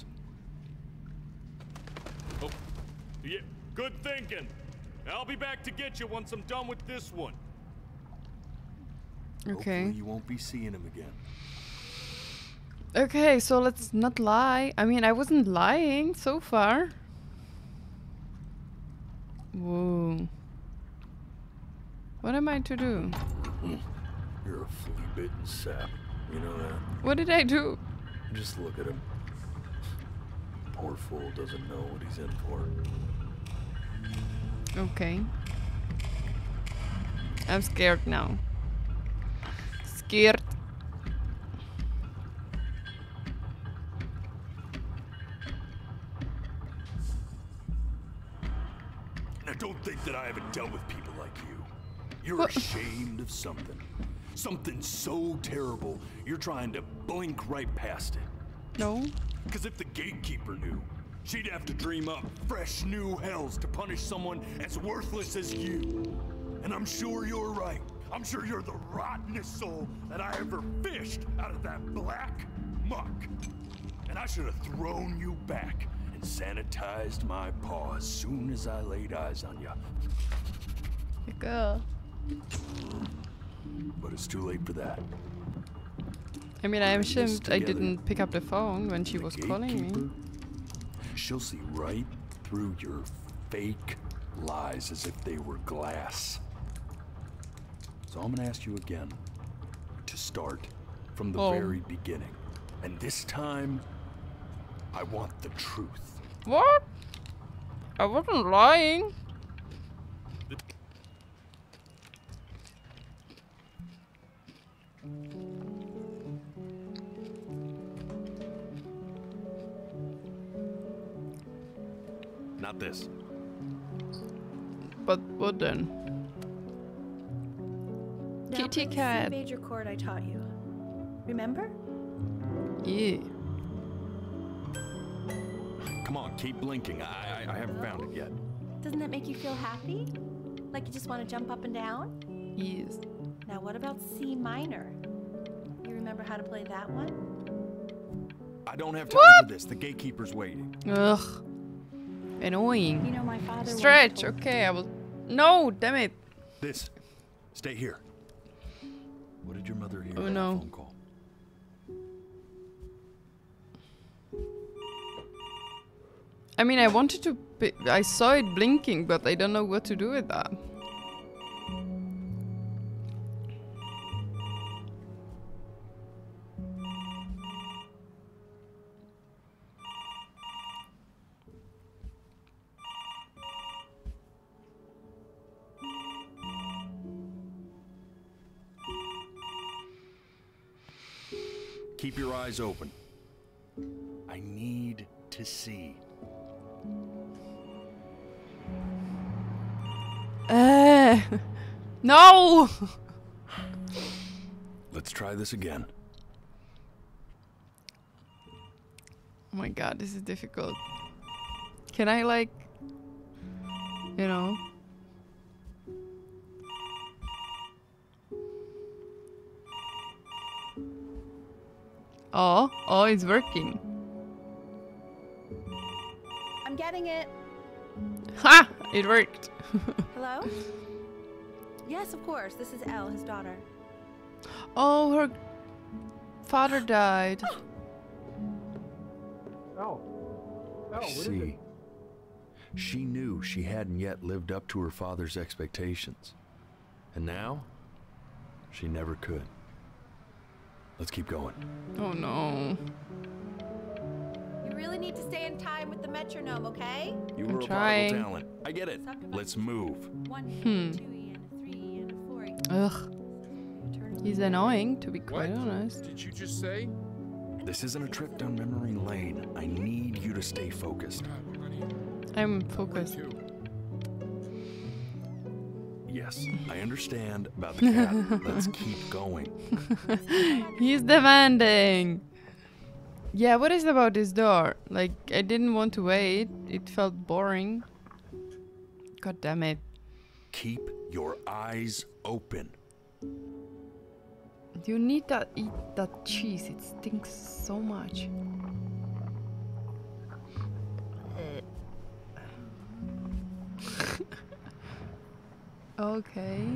Oh, yeah, good thinking. I'll be back to get you once I'm done with this one. Okay. Hopefully you won't be seeing him again. Okay, so let's not lie. I mean, I wasn't lying so far. Whoa. What am I to do? You're a flea-bitten sap. You know that? What did I do? Just look at him. Poor fool doesn't know what he's in for. Okay. I'm scared now. Scared. Don't think that I haven't dealt with people like you. You're what? Ashamed of something. Something so terrible, you're trying to blink right past it. No. Because if the gatekeeper knew, she'd have to dream up fresh new hells to punish someone as worthless as you. And I'm sure you're right. I'm sure you're the rottenest soul that I ever fished out of that black muck. And I should have thrown you back. Sanitized my paw as soon as I laid eyes on you. Good girl. But it's too late for that. I mean, I am ashamed I didn't pick up the phone when she was calling me. She'll see right through your fake lies as if they were glass. So I'm gonna ask you again to start from the oh. very beginning. And this time, I want the truth. What? I wasn't lying. Not this. But what then? Kitty cat. The major chord I taught you. Remember? Yeah. Come on, keep blinking. I, I, I haven't found it yet. Doesn't that make you feel happy? Like you just want to jump up and down? Yes. Now what about C minor? You remember how to play that one? I don't have time what? for this. The gatekeeper's waiting. Ugh. Annoying. You know, my father Stretch. Okay, I will. No, damn it. This. Stay here. What did your mother hear? Oh no. Phone call? I mean, I wanted to. I saw it blinking, but I don't know what to do with that. Keep your eyes open. I need to see. Uh, no. Let's try this again. Oh my god, this is difficult. Can I, like, you know? Oh, oh, it's working. I'm getting it. Ha! It worked. Hello? Yes, of course. This is Elle, his daughter. Oh, her father died. Oh. Oh, what is it? She knew she hadn't yet lived up to her father's expectations. And now, she never could. Let's keep going. Oh no. You really need to stay in time with the metronome, okay? You were a prodigal talent. I get it. Let's move. Hmm. Ugh. He's annoying, to be quite honest. Did you just say? This isn't a trip down memory lane. I need you to stay focused. I'm focused. Yes, I understand about the cat. Let's keep going. He's demanding. Yeah, what is about this door? Like, I didn't want to wait. It felt boring. God damn it. Keep your eyes open. You need to eat that cheese. It stinks so much. Okay.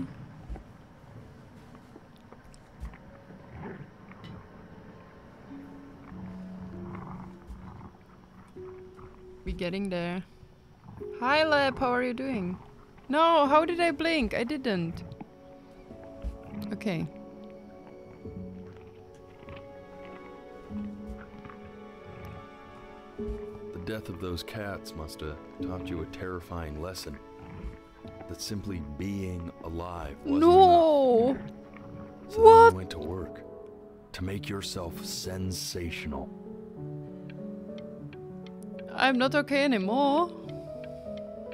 We're getting there. Hi, Lep, how are you doing? No, how did I blink? I didn't. Okay. The death of those cats must have taught you a terrifying lesson. That simply being alive wasn't no. enough. So what? You went to work to make yourself sensational. I'm not okay anymore.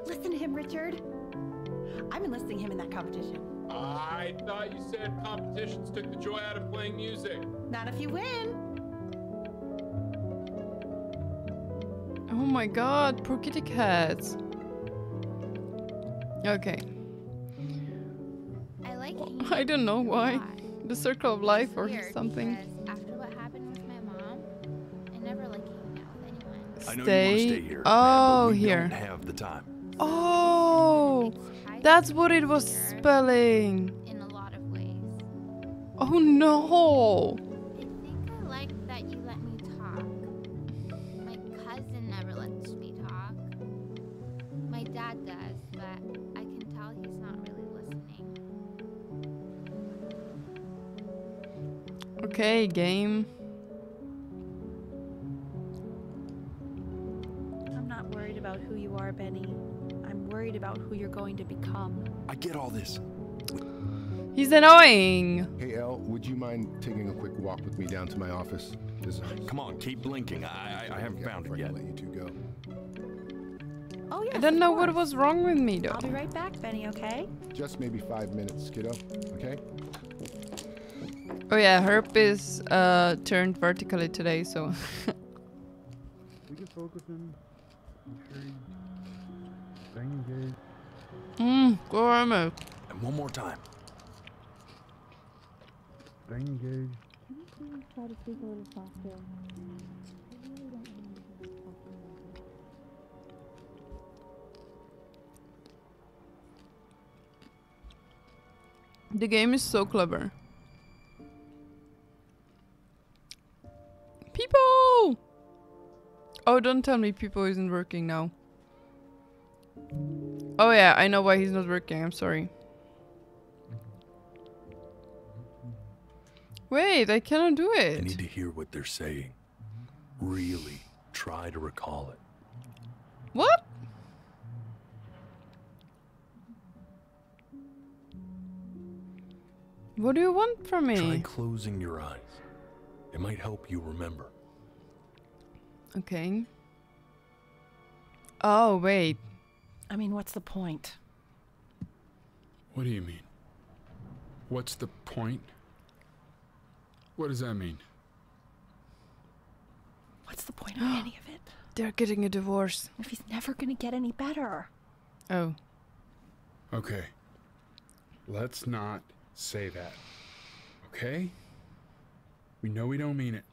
Listen to him, Richard. I'm enlisting him in that competition. I thought you said competitions took the joy out of playing music. Not if you win. Oh my God, poor kitty cats. Okay. I like you. I don't know why. The circle of life or something. After what happened with my mom, I never like hanging out with anyone. Stay. I know you want to stay here. Oh, man, here. Don't have the time. Oh, that's what it was spelling. In a lot of ways. Oh no. I think I like that you let me talk. My cousin never lets me talk. My dad does, but I can tell he's not really listening. Okay, game. I'm not worried about who you are, Benny. I'm worried about who you're going to become. I get all this. He's annoying. Hey, Elle, would you mind taking a quick walk with me down to my office? This Come on, keep blinking. I, I, I haven't yeah, found it yet. Let you two go. Oh, yes, I don't know what was wrong with me, though. I'll be right back, Benny, okay? Just maybe five minutes, kiddo, okay? Oh, yeah, Herp is uh, turned vertically today, so... We can focus on... Mmm, go Emma. And one more time. Staying engaged. I'm try to speak a little faster. The game is so clever. People! Oh, don't tell me people isn't working now. Oh yeah, I know why he's not working. I'm sorry. Wait, I cannot do it. I need to hear what they're saying. Really try to recall it. What? What do you want from me? Try closing your eyes. It might help you remember. Okay. Oh, wait. I mean, what's the point? What do you mean? What's the point? What does that mean? What's the point of any of it? They're getting a divorce. If he's never gonna get any better. Oh. Okay. Let's not... say that, okay? We know we don't mean it.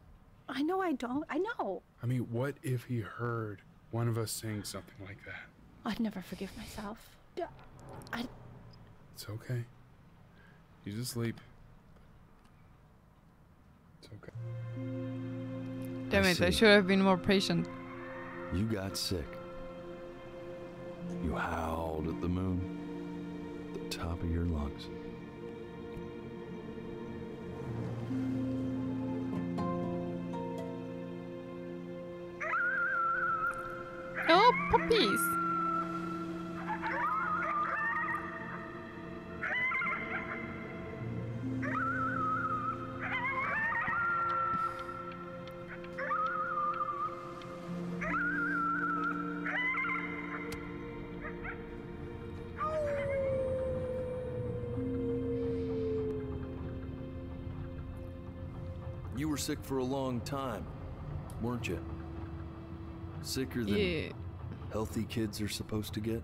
I know I don't. I know. I mean, what if he heard one of us saying something like that? I'd never forgive myself. I... It's okay. You just sleep. It's okay. Damn it, I should have been more patient. You got sick. You howled at the moon. At the top of your lungs. Oh, puppies! You were sick for a long time, weren't you? Sicker than yeah. healthy kids are supposed to get?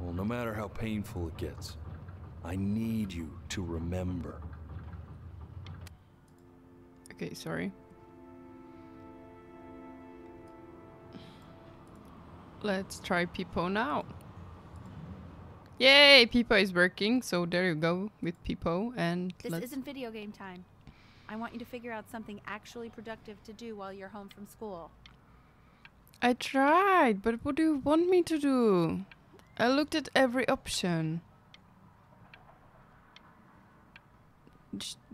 Well, no matter how painful it gets, I need you to remember. Okay, sorry. Let's try Peepo now. Yay, Peepo is working, so there you go with Peepo. And this isn't video game time. I want you to figure out something actually productive to do while you're home from school. I tried, but what do you want me to do? I looked at every option.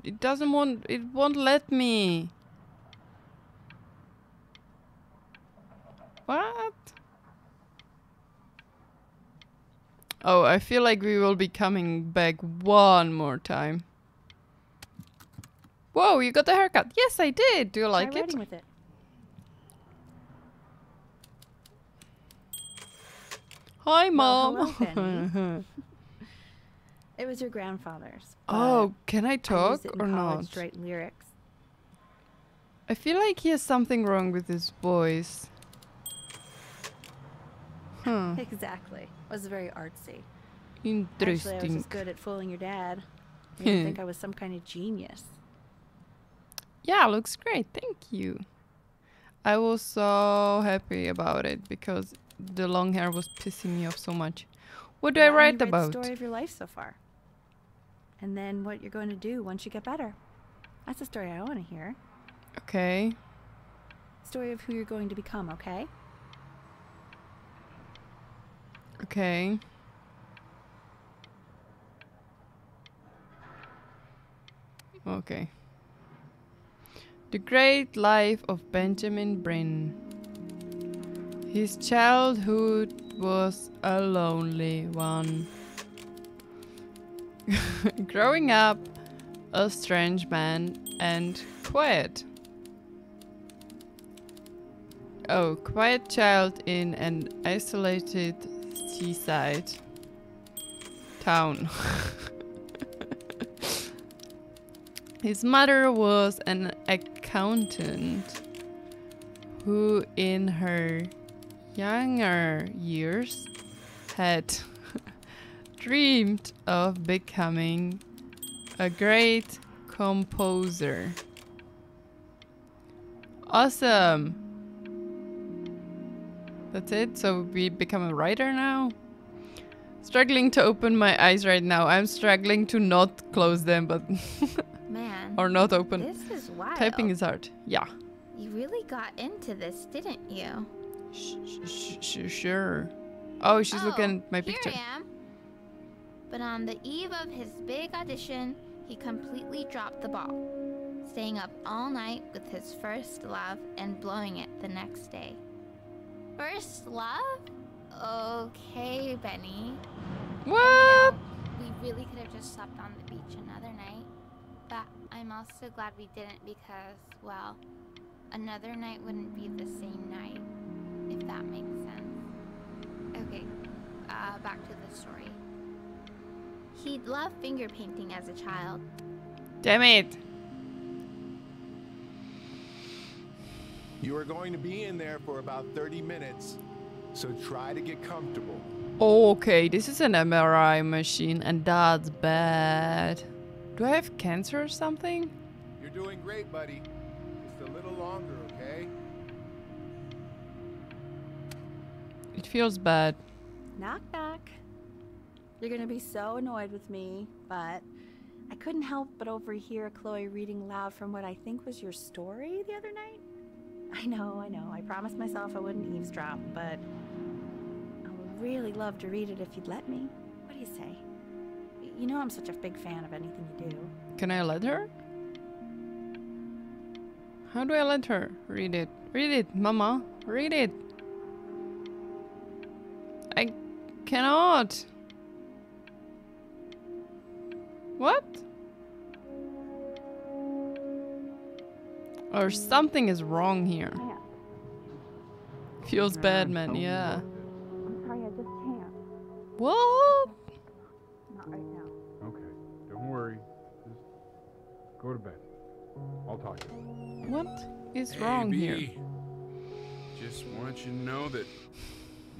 It doesn't want, it won't let me. What? Oh, I feel like we will be coming back one more time. Whoa, you got the haircut. Yes, I did. Do you like it? With it? Hi, Mom. Well, hello, it was your grandfather's. Oh, can I talk I or not? Write lyrics. I feel like he has something wrong with his voice. Huh. Exactly. It was very artsy. Interesting. Actually, I was good at fooling your dad. You didn't think I was some kind of genius. Yeah, looks great. Thank you. I was so happy about it because the long hair was pissing me off so much. What do well, I write you about? The story of your life so far. And then what you're going to do once you get better. That's the story I want to hear. Okay. Story of who you're going to become, okay? Okay. Okay. The Great Life of Benjamin Brynn. His childhood was a lonely one. Growing up, a strange man and quiet. Oh, quiet child in an isolated seaside town. His mother was an accountant who in her younger years had dreamed of becoming a great composer. Awesome! That's it? So we become a writer now? Struggling to open my eyes right now. I'm struggling to not close them, but... Man, or not open. This is wild. Typing is hard. Yeah. You really got into this, didn't you? Sh sh sh sure. Oh, she's oh, looking at my picture. Here I am. But on the eve of his big audition, he completely dropped the ball, staying up all night with his first love and blowing it the next day. First love? Okay, Benny. What? We really could have just slept on the beach another night. But I'm also glad we didn't because, well, another night wouldn't be the same night, if that makes sense. Okay, uh, back to the story. He loved finger painting as a child. Damn it! You are going to be in there for about thirty minutes, so try to get comfortable. Okay, this is an M R I machine, and that's bad. Do I have cancer or something? You're doing great, buddy. Just a little longer, okay? It feels bad. Knock, knock. You're gonna be so annoyed with me, but I couldn't help but overhear Chloe reading loud from what I think was your story the other night. I know, I know, I promised myself I wouldn't eavesdrop, but I would really love to read it if you'd let me. What do you say? You know I'm such a big fan of anything you do. Can I let her? How do I let her? Read it. Read it, Mama. Read it. I cannot. What? Or something is wrong here. Feels bad, man. Yeah. I'm sorry, I just can't. What? Not right now. Okay, don't worry. Just go to bed. I'll talk to you. What is wrong hey, here? Just want you to know that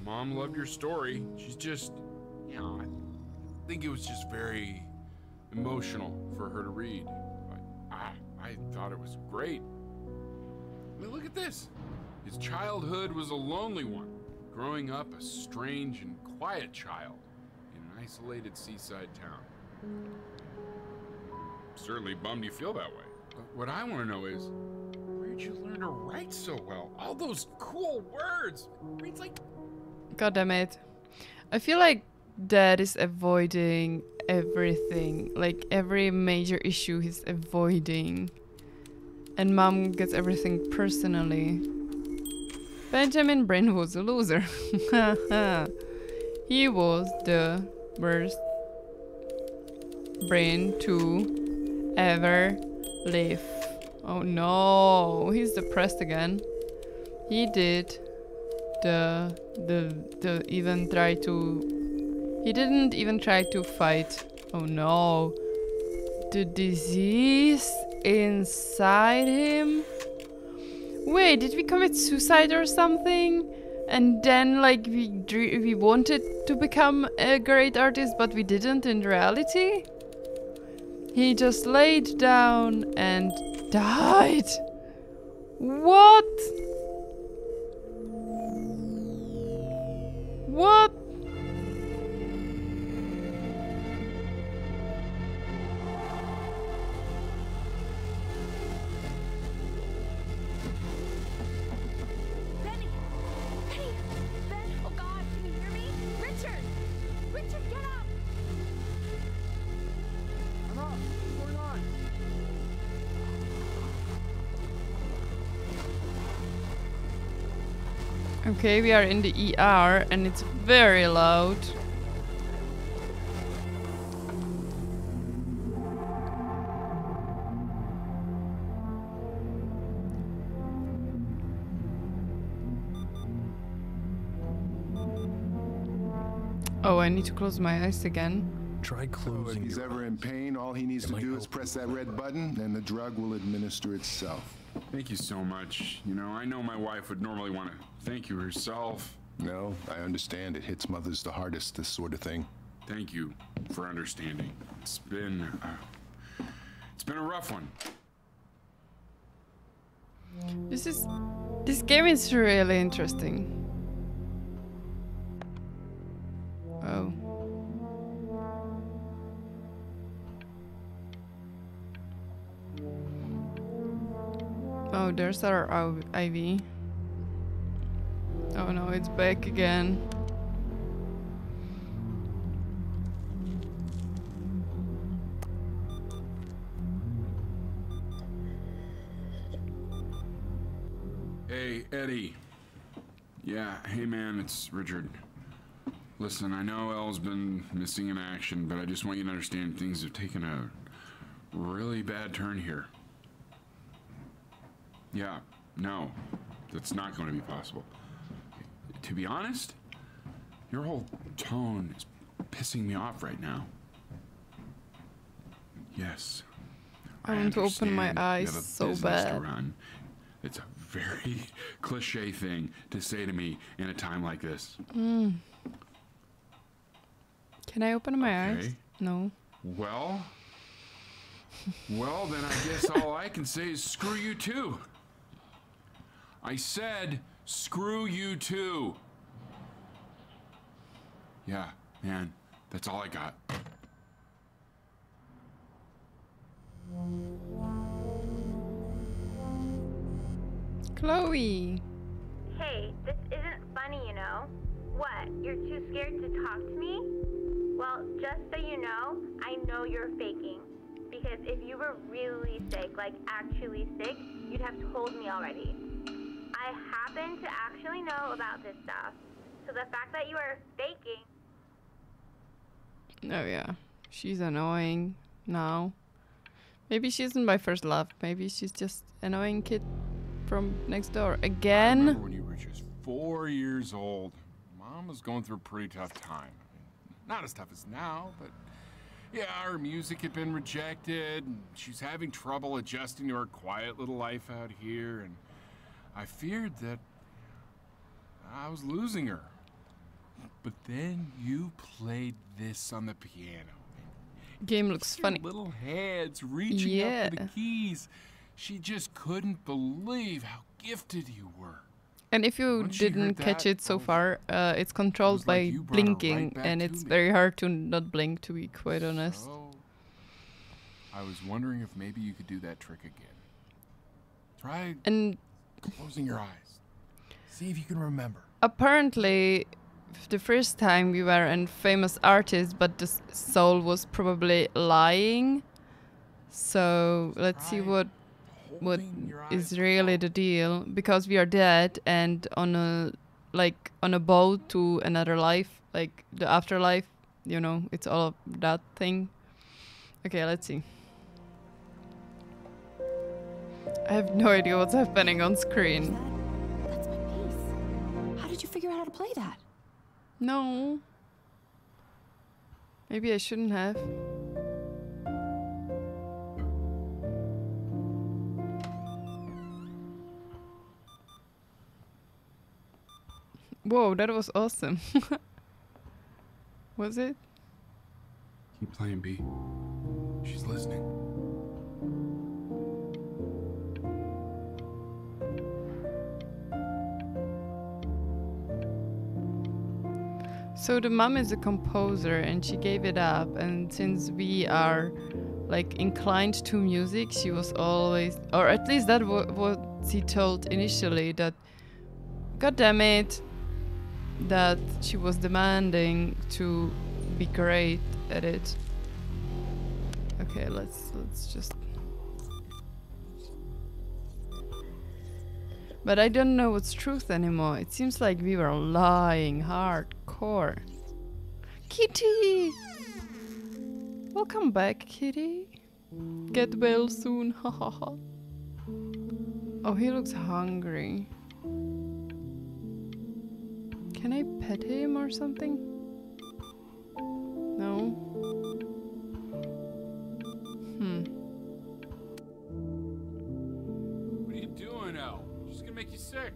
Mom loved your story. She's just, you know, I think it was just very emotional for her to read. I, I, I thought it was great. I mean, look at this. His childhood was a lonely one, growing up a strange and quiet child in an isolated seaside town. Certainly bummed you feel that way. But what I want to know is, where'd you learn to write so well? All those cool words. It's like, God damn it. I feel like Dad is avoiding everything. Like every major issue he's avoiding. And Mom gets everything personally. Benjamin Brynn was a loser. He was the worst brain to ever live. Oh no, he's depressed again. He did the the the even try to he didn't even try to fight. Oh no. The disease inside him. Wait, did we commit suicide or something? And then like we dr we wanted to become a great artist, but we didn't in reality? He just laid down and died. What? What? Okay, we are in the E R and it's very loud. Oh, I need to close my eyes again. Try closing. If he's ever in pain, all he needs to do is press that red button and the drug will administer itself. Thank you so much. You know, I know my wife would normally want to thank you herself. No, I understand. It hits mothers the hardest, this sort of thing. Thank you for understanding. It's been, uh, it's been a rough one. This is, this game is really interesting. Oh. Oh, there's our I V. Oh no, it's back again. Hey, Eddie. Yeah, hey man, it's Richard. Listen, I know Elle's been missing in action, but I just want you to understand things have taken a really bad turn here. Yeah, no, that's not going to be possible. To be honest, your whole tone is pissing me off right now. Yes, I want to open my eyes so bad. It's a very cliche thing to say to me in a time like this. Mm. Can I open my okay. eyes? No. Well, well, then I guess all I can say is screw you too. I said, screw you too. Yeah, man, that's all I got. Chloe! Hey, this isn't funny, you know. What, you're too scared to talk to me? Well, just so you know, I know you're faking. Because if you were really sick, like actually sick, you'd have told me already. I happen to actually know about this stuff. So the fact that you are faking... Oh yeah, she's annoying now. Maybe she isn't my first love. Maybe she's just an annoying kid from next door. Again? I remember when you were just four years old. Mom was going through a pretty tough time. Not as tough as now, but yeah, our music had been rejected. And she's having trouble adjusting to her quiet little life out here. And I feared that I was losing her. But then you played this on the piano. Game looks funny. Little hands reaching yeah. up for the keys. She just couldn't believe how gifted you were. And if you Once didn't catch that, it so far, uh, it's controlled it by like blinking, right and it's me. very hard to not blink, to be quite honest. So, I was wondering if maybe you could do that trick again. Try and closing your eyes. See if you can remember. Apparently, the first time we were a famous artist, but the soul was probably lying. So let's see what... what is really the deal, because we are dead and on a like on a boat to another life, like the afterlife, you know, it's all of that thing. Okay, let's see. I have no idea what's happening on screen. That's my piece. How did you figure out how to play that? No. Maybe I shouldn't have. Whoa, that was awesome. Was it? Keep playing, B. She's listening. So the mom is a composer and she gave it up, and since we are like inclined to music, she was always, or at least that was what she told initially, that God damn it, that she was demanding to be great at it. Okay, let's let's just. But I don't know what's truth anymore. It seems like we were lying hardcore. Kitty, welcome back, Kitty. Get well soon, hahaha. Oh, he looks hungry. Can I pet him or something? No. Hmm. What are you doing, Elle? She's gonna make you sick.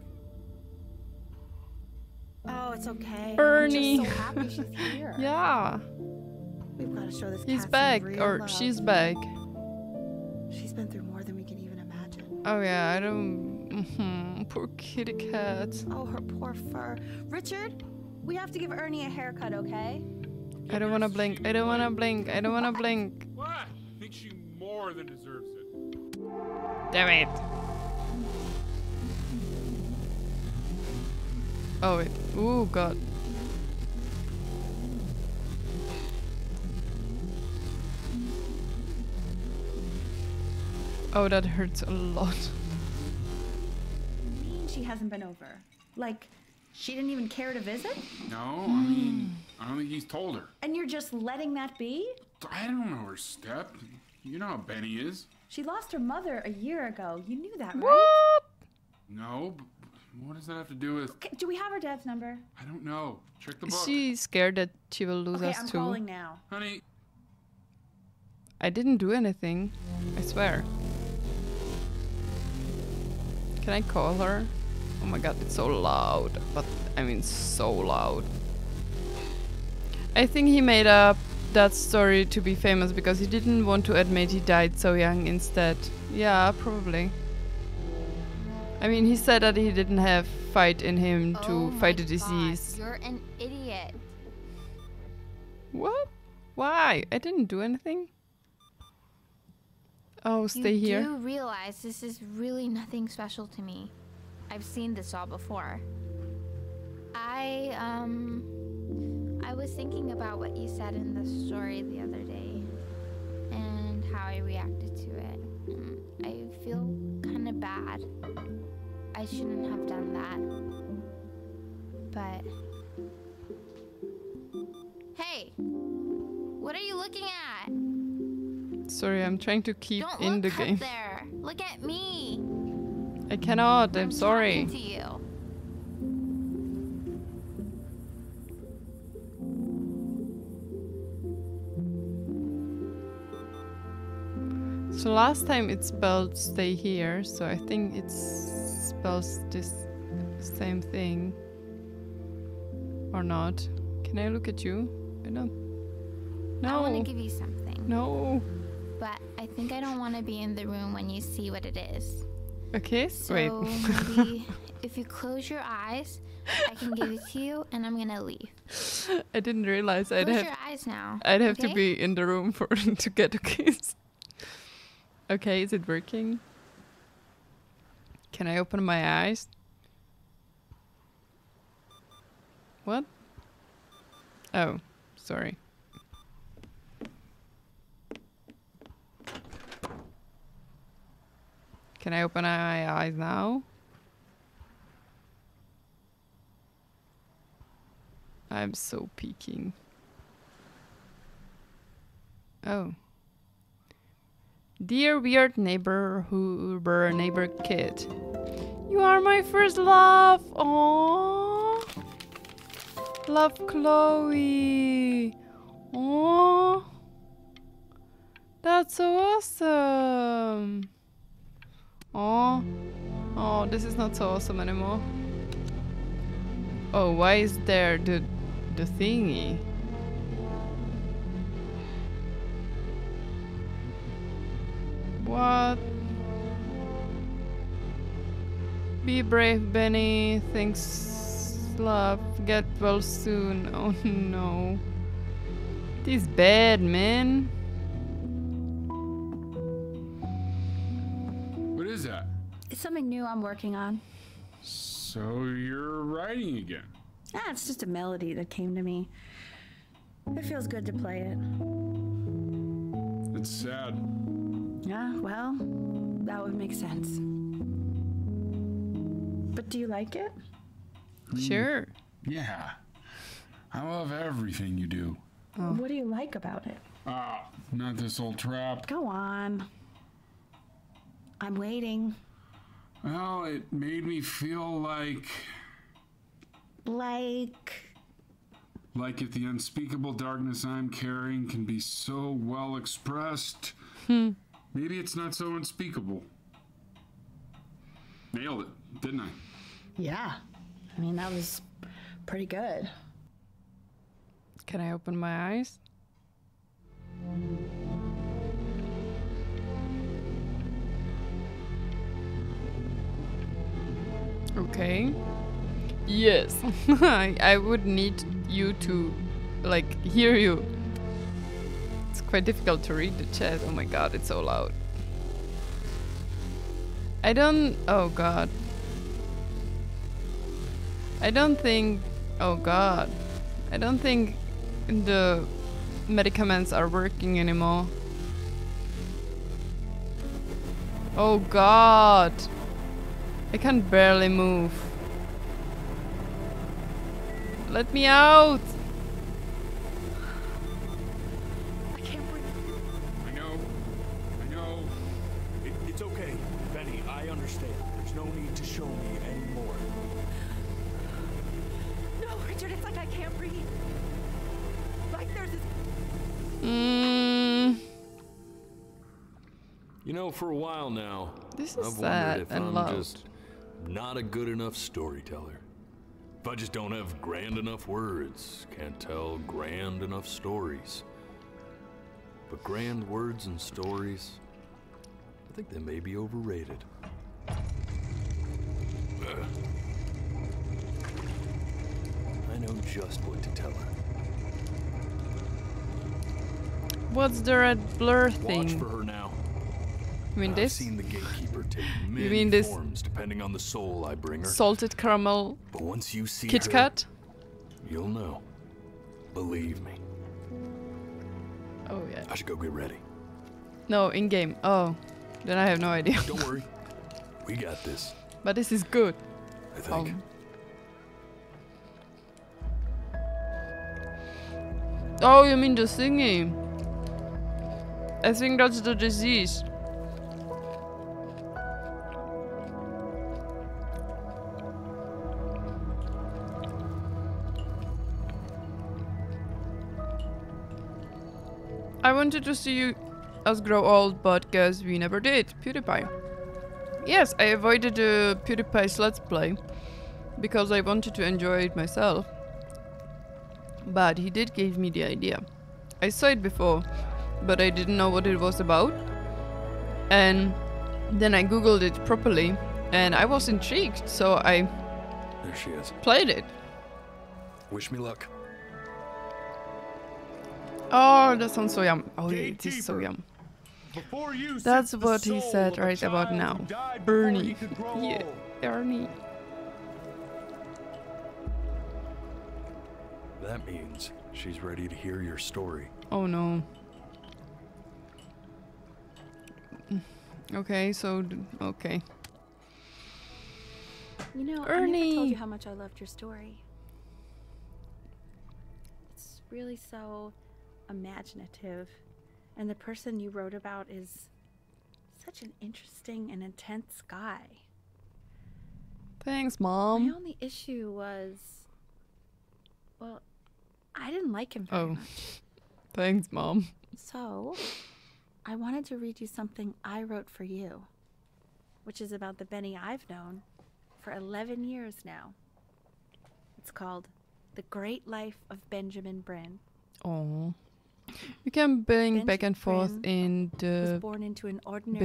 Oh, it's okay. Ernie. I'm just so happy she's here. Yeah. We've got to show this. He's back, or love. she's back. She's been through more than we can even imagine. Oh yeah, I don't. Mm-hmm. Poor kitty cat. Oh, her poor fur. Richard, we have to give Ernie a haircut, okay? I don't want to blink. I don't want to blink. I don't want to blink. What? I think she more than deserves it. Damn it. Oh, wait. Oh, God. Oh, that hurts a lot. She hasn't been over. Like, she didn't even care to visit? No, I mean, I don't think he's told her. And you're just letting that be? I don't know her step. You know how Benny is. She lost her mother a year ago. You knew that, right? What? No, but what does that have to do with... Okay, do we have her dad's number? I don't know. Check the book. She's scared that she will lose okay, us I'm too. I'm calling now. Honey. I didn't do anything. I swear. Can I call her? Oh my god, it's so loud. But I mean, so loud. I think he made up that story to be famous because he didn't want to admit he died so young instead. Yeah, probably. I mean, he said that he didn't have fight in him to oh fight the disease. God, you're an idiot. What? Why? I didn't do anything. Oh, stay you here. You do realize this is really nothing special to me. I've seen this all before. I, um... I was thinking about what you said in the story the other day. And how I reacted to it. I feel kind of bad. I shouldn't have done that. But... Hey! What are you looking at? Sorry, I'm trying to keep Don't in the game. Don't look up there. Look at me. I cannot. I'm, I'm sorry. To you. So last time it spelled stay here, so I think it spells this same thing. Or not. Can I look at you? I don't. No. I want to give you something. No. But I think I don't want to be in the room when you see what it is. Okay, so wait. Maybe if you close your eyes, I can give it to you, and I'm gonna leave. I didn't realize I'd close have. Close your eyes now. I'd have okay? to be in the room for to get a kiss. Okay, is it working? Can I open my eyes? What? Oh, sorry. Can I open my eyes now? I'm so peeking. Oh. Dear weird neighbor, Huber neighbor kid. You are my first love. Oh. Love, Chloe. Oh. That's so awesome. Oh, oh, this is not so awesome anymore. Oh, why is there the the thingy? What? Be brave, Benny. Thanks, love. Get well soon. Oh no, this is bad, man. It's something new I'm working on. So you're writing again? Ah, it's just a melody that came to me. It feels good to play it. It's sad. Yeah, well, that would make sense. But do you like it? Mm, sure. Yeah. I love everything you do. Oh. What do you like about it? Ah, uh, not this old trap. Go on. I'm waiting. Well, it made me feel like... Like... Like if the unspeakable darkness I'm carrying can be so well expressed, hmm. maybe it's not so unspeakable. Nailed it, didn't I? Yeah. I mean, that was pretty good. Can I open my eyes? Okay. Yes. I, I would need you to, like, hear you. It's quite difficult to read the chat. Oh my god, it's so loud. I don't... Oh god. I don't think... Oh god. I don't think the medicaments are working anymore. Oh god. I can barely move. Let me out! I can't breathe. I know. I know. It, it's okay, Benny. I understand. There's no need to show me anymore. No, Richard. It's like I can't breathe. Like there's this. Mm. You know, for a while now, this is I've sad wondered if and I'm loved. Just not a good enough storyteller. If I just don't have grand enough words, can't tell grand enough stories. But grand words and stories, I think they may be overrated. Uh, I know just what to tell her. What's the red blur thing? Watch for her now. You mean this? I've seen the gatekeeper take many forms depending on the soul I bring her. Salted caramel. But once you see Kit Kat, you'll know. Believe me. Oh yeah. I should go get ready. No, in game. Oh, then I have no idea. Don't worry, we got this. But this is good. I think. Um. Oh, you mean the thingy? I think that's the disease. I wanted to see you us grow old, but guess we never did. PewDiePie. Yes, I avoided the PewDiePie's Let's Play because I wanted to enjoy it myself. But he did give me the idea. I saw it before, but I didn't know what it was about. And then I googled it properly, and I was intrigued, so I there she is. Played it. Wish me luck. Oh, that sounds so yum. Oh, yeah, it is so yum. That's what he said right about now. Ernie. Yeah, Ernie. That means she's ready to hear your story. Oh, no. Okay, so... Okay. You know, Ernie. I never told you how much I loved your story. It's really so... imaginative, and the person you wrote about is such an interesting and intense guy. Thanks, Mom. My only issue was, well, I didn't like him very oh. much. Thanks, Mom. So, I wanted to read you something I wrote for you, which is about the Benny I've known for eleven years now. It's called The Great Life of Benjamin Brynn. Oh. You can bring back and forth in the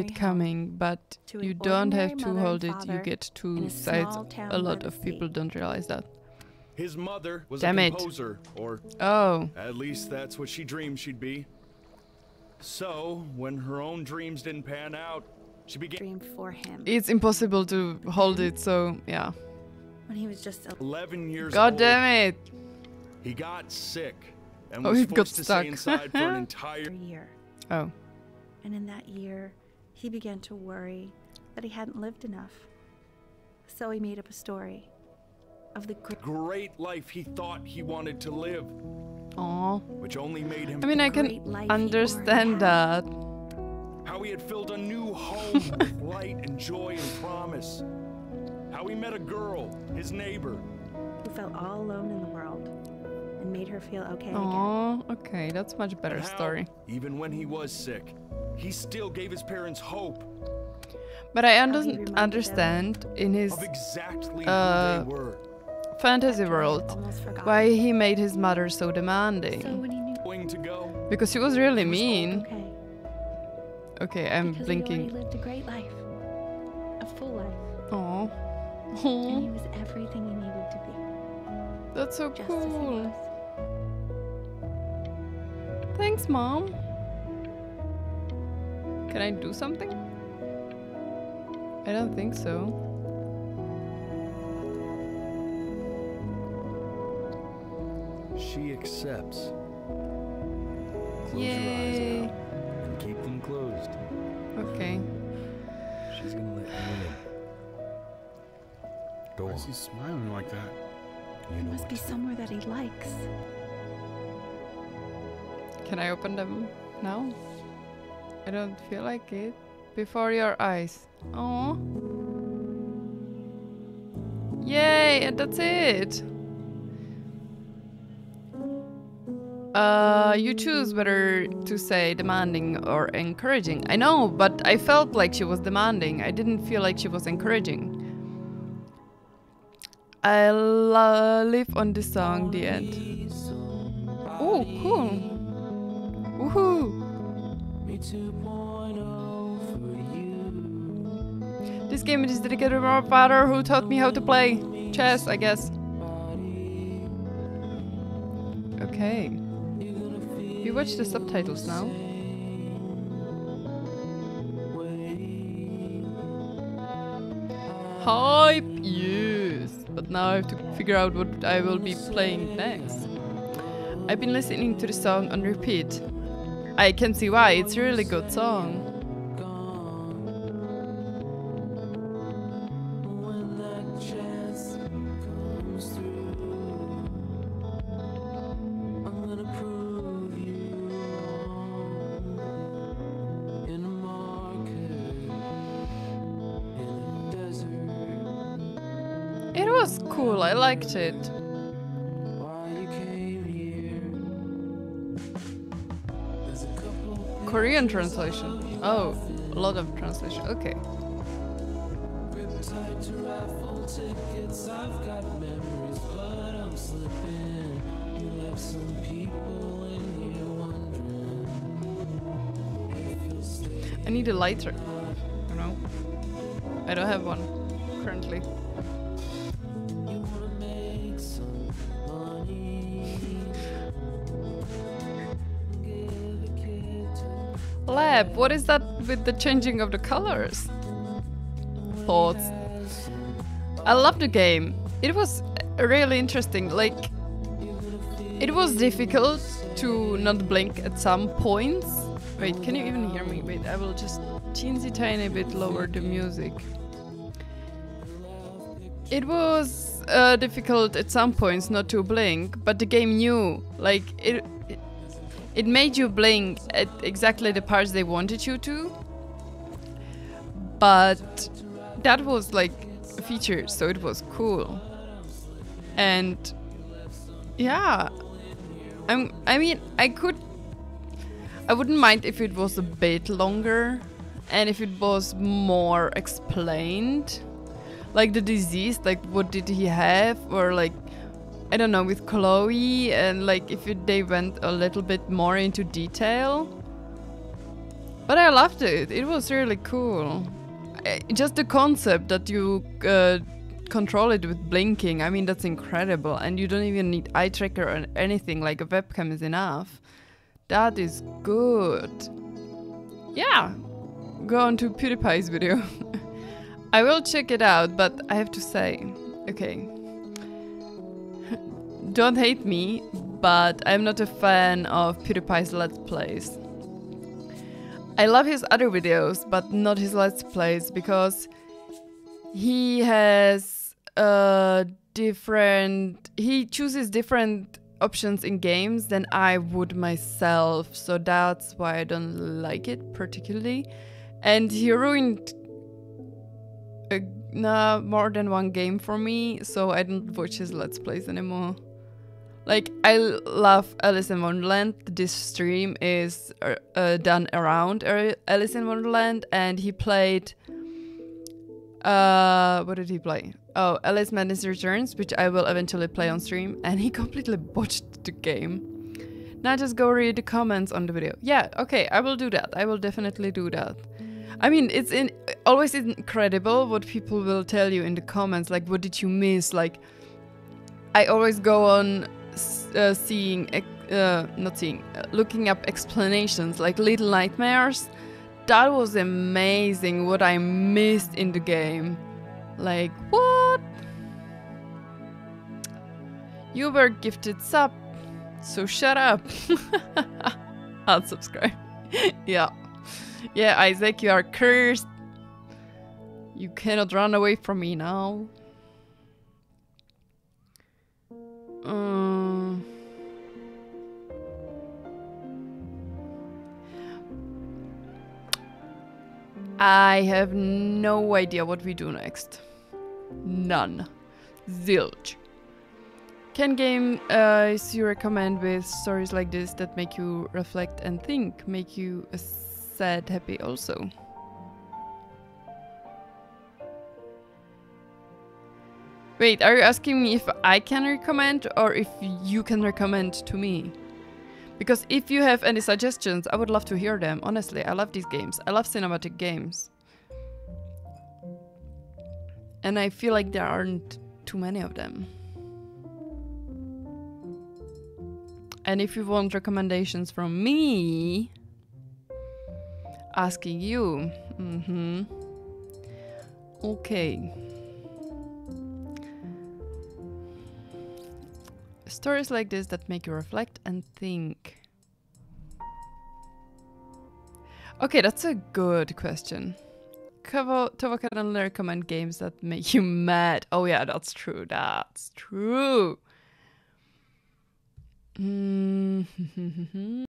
becoming, but you don't have to hold it. You get two sides. A lot of people don't realize that. His mother was a composer, or oh, at least that's what she dreamed she'd be. So when her own dreams didn't pan out, she began. It's impossible to hold it. So yeah. When he was just eleven years old. God damn it! He got sick. And oh, he got stuck. Inside for an entire year. Oh. And in that year, he began to worry that he hadn't lived enough. So he made up a story of the great, great life he thought he wanted to live. Aw. Which only made him. I mean, I can understand that. How he had filled a new home with light and joy and promise. How he met a girl, his neighbor, who felt all alone in the world. And made her feel okay again. Oh, okay, that's much better how, story. Even when he was sick, he still gave his parents hope. But I under understand in his exactly uh, fantasy world why he made his mother so demanding. So when he knew because she was really mean. Okay, okay, I'm because blinking. He lived a great life, a full life. Oh, and he was everything he needed to be. That's so just cool. Thanks, Mom. Can I do something? I don't think so. She accepts. Close yay. Your eyes now and keep them closed. Okay. She's gonna let you in. Go on. Why is he smiling like that? You it know must be somewhere that he likes. Can I open them now? I don't feel like it. Before your eyes. Oh. Yay, and that's it. Uh, you choose whether to say demanding or encouraging. I know, but I felt like she was demanding. I didn't feel like she was encouraging. I'll uh, live on this song, the end. Oh, cool. Woohoo! This game is dedicated to my father who taught me how to play chess, I guess. Okay. You watch the subtitles now. Hype use. But now I have to figure out what I will be playing next. I've been listening to the song on repeat. I can see why, it's a really good song. It was cool, I liked it. Korean translation. Oh, a lot of translation. Okay. I need a lighter. You know, I don't have one currently. Lab, what is that with the changing of the colors? Thoughts. I love the game. It was really interesting. Like, it was difficult to not blink at some points. Wait, can you even hear me? Wait, I will just teensy tiny bit lower the music. It was uh, difficult at some points not to blink, but the game knew. Like, it. It made you blink at exactly the parts they wanted you to, but that was like a feature, so it was cool. And yeah, I'm, I mean, I could, I wouldn't mind if it was a bit longer and if it was more explained, like the disease, like what did he have, or like, I don't know, with Chloe, and like if it, they went a little bit more into detail. But I loved it, it was really cool. I, just the concept that you uh, control it with blinking, I mean, that's incredible. And you don't even need eye tracker or anything, like a webcam is enough. That is good. Yeah, go on to PewDiePie's video. I will check it out, but I have to say, okay. Don't hate me, but I'm not a fan of PewDiePie's Let's Plays. I love his other videos, but not his Let's Plays, because he has uh, different... He chooses different options in games than I would myself, so that's why I don't like it particularly. And he ruined a, nah, more than one game for me, so I don't watch his Let's Plays anymore. Like, I love Alice in Wonderland. This stream is uh, done around Alice in Wonderland, and he played... Uh, what did he play? Oh, Alice Madness Returns, which I will eventually play on stream, and he completely botched the game. Now just go read the comments on the video. Yeah, okay, I will do that. I will definitely do that. I mean, it's in, always incredible what people will tell you in the comments, like, what did you miss? Like, I always go on uh, seeing, uh, not seeing, uh, looking up explanations, like Little Nightmares. That was amazing what I missed in the game. Like, what? You were gifted sub, so shut up. Unsubscribe. Yeah. Yeah, Isaac, you are cursed. You cannot run away from me now. Um. I have no idea what we do next. None. Zilch. Can games uh, you recommend with stories like this that make you reflect and think, make you a sad, happy also? Wait, are you asking me if I can recommend or if you can recommend to me? Because if you have any suggestions, I would love to hear them. Honestly, I love these games. I love cinematic games. And I feel like there aren't too many of them. And if you want recommendations from me... Asking you. Mm-hmm. Okay. Stories like this that make you reflect and think. Okay, that's a good question. Tova can only recommend games that make you mad. Oh yeah, that's true. That's true. Mm-hmm.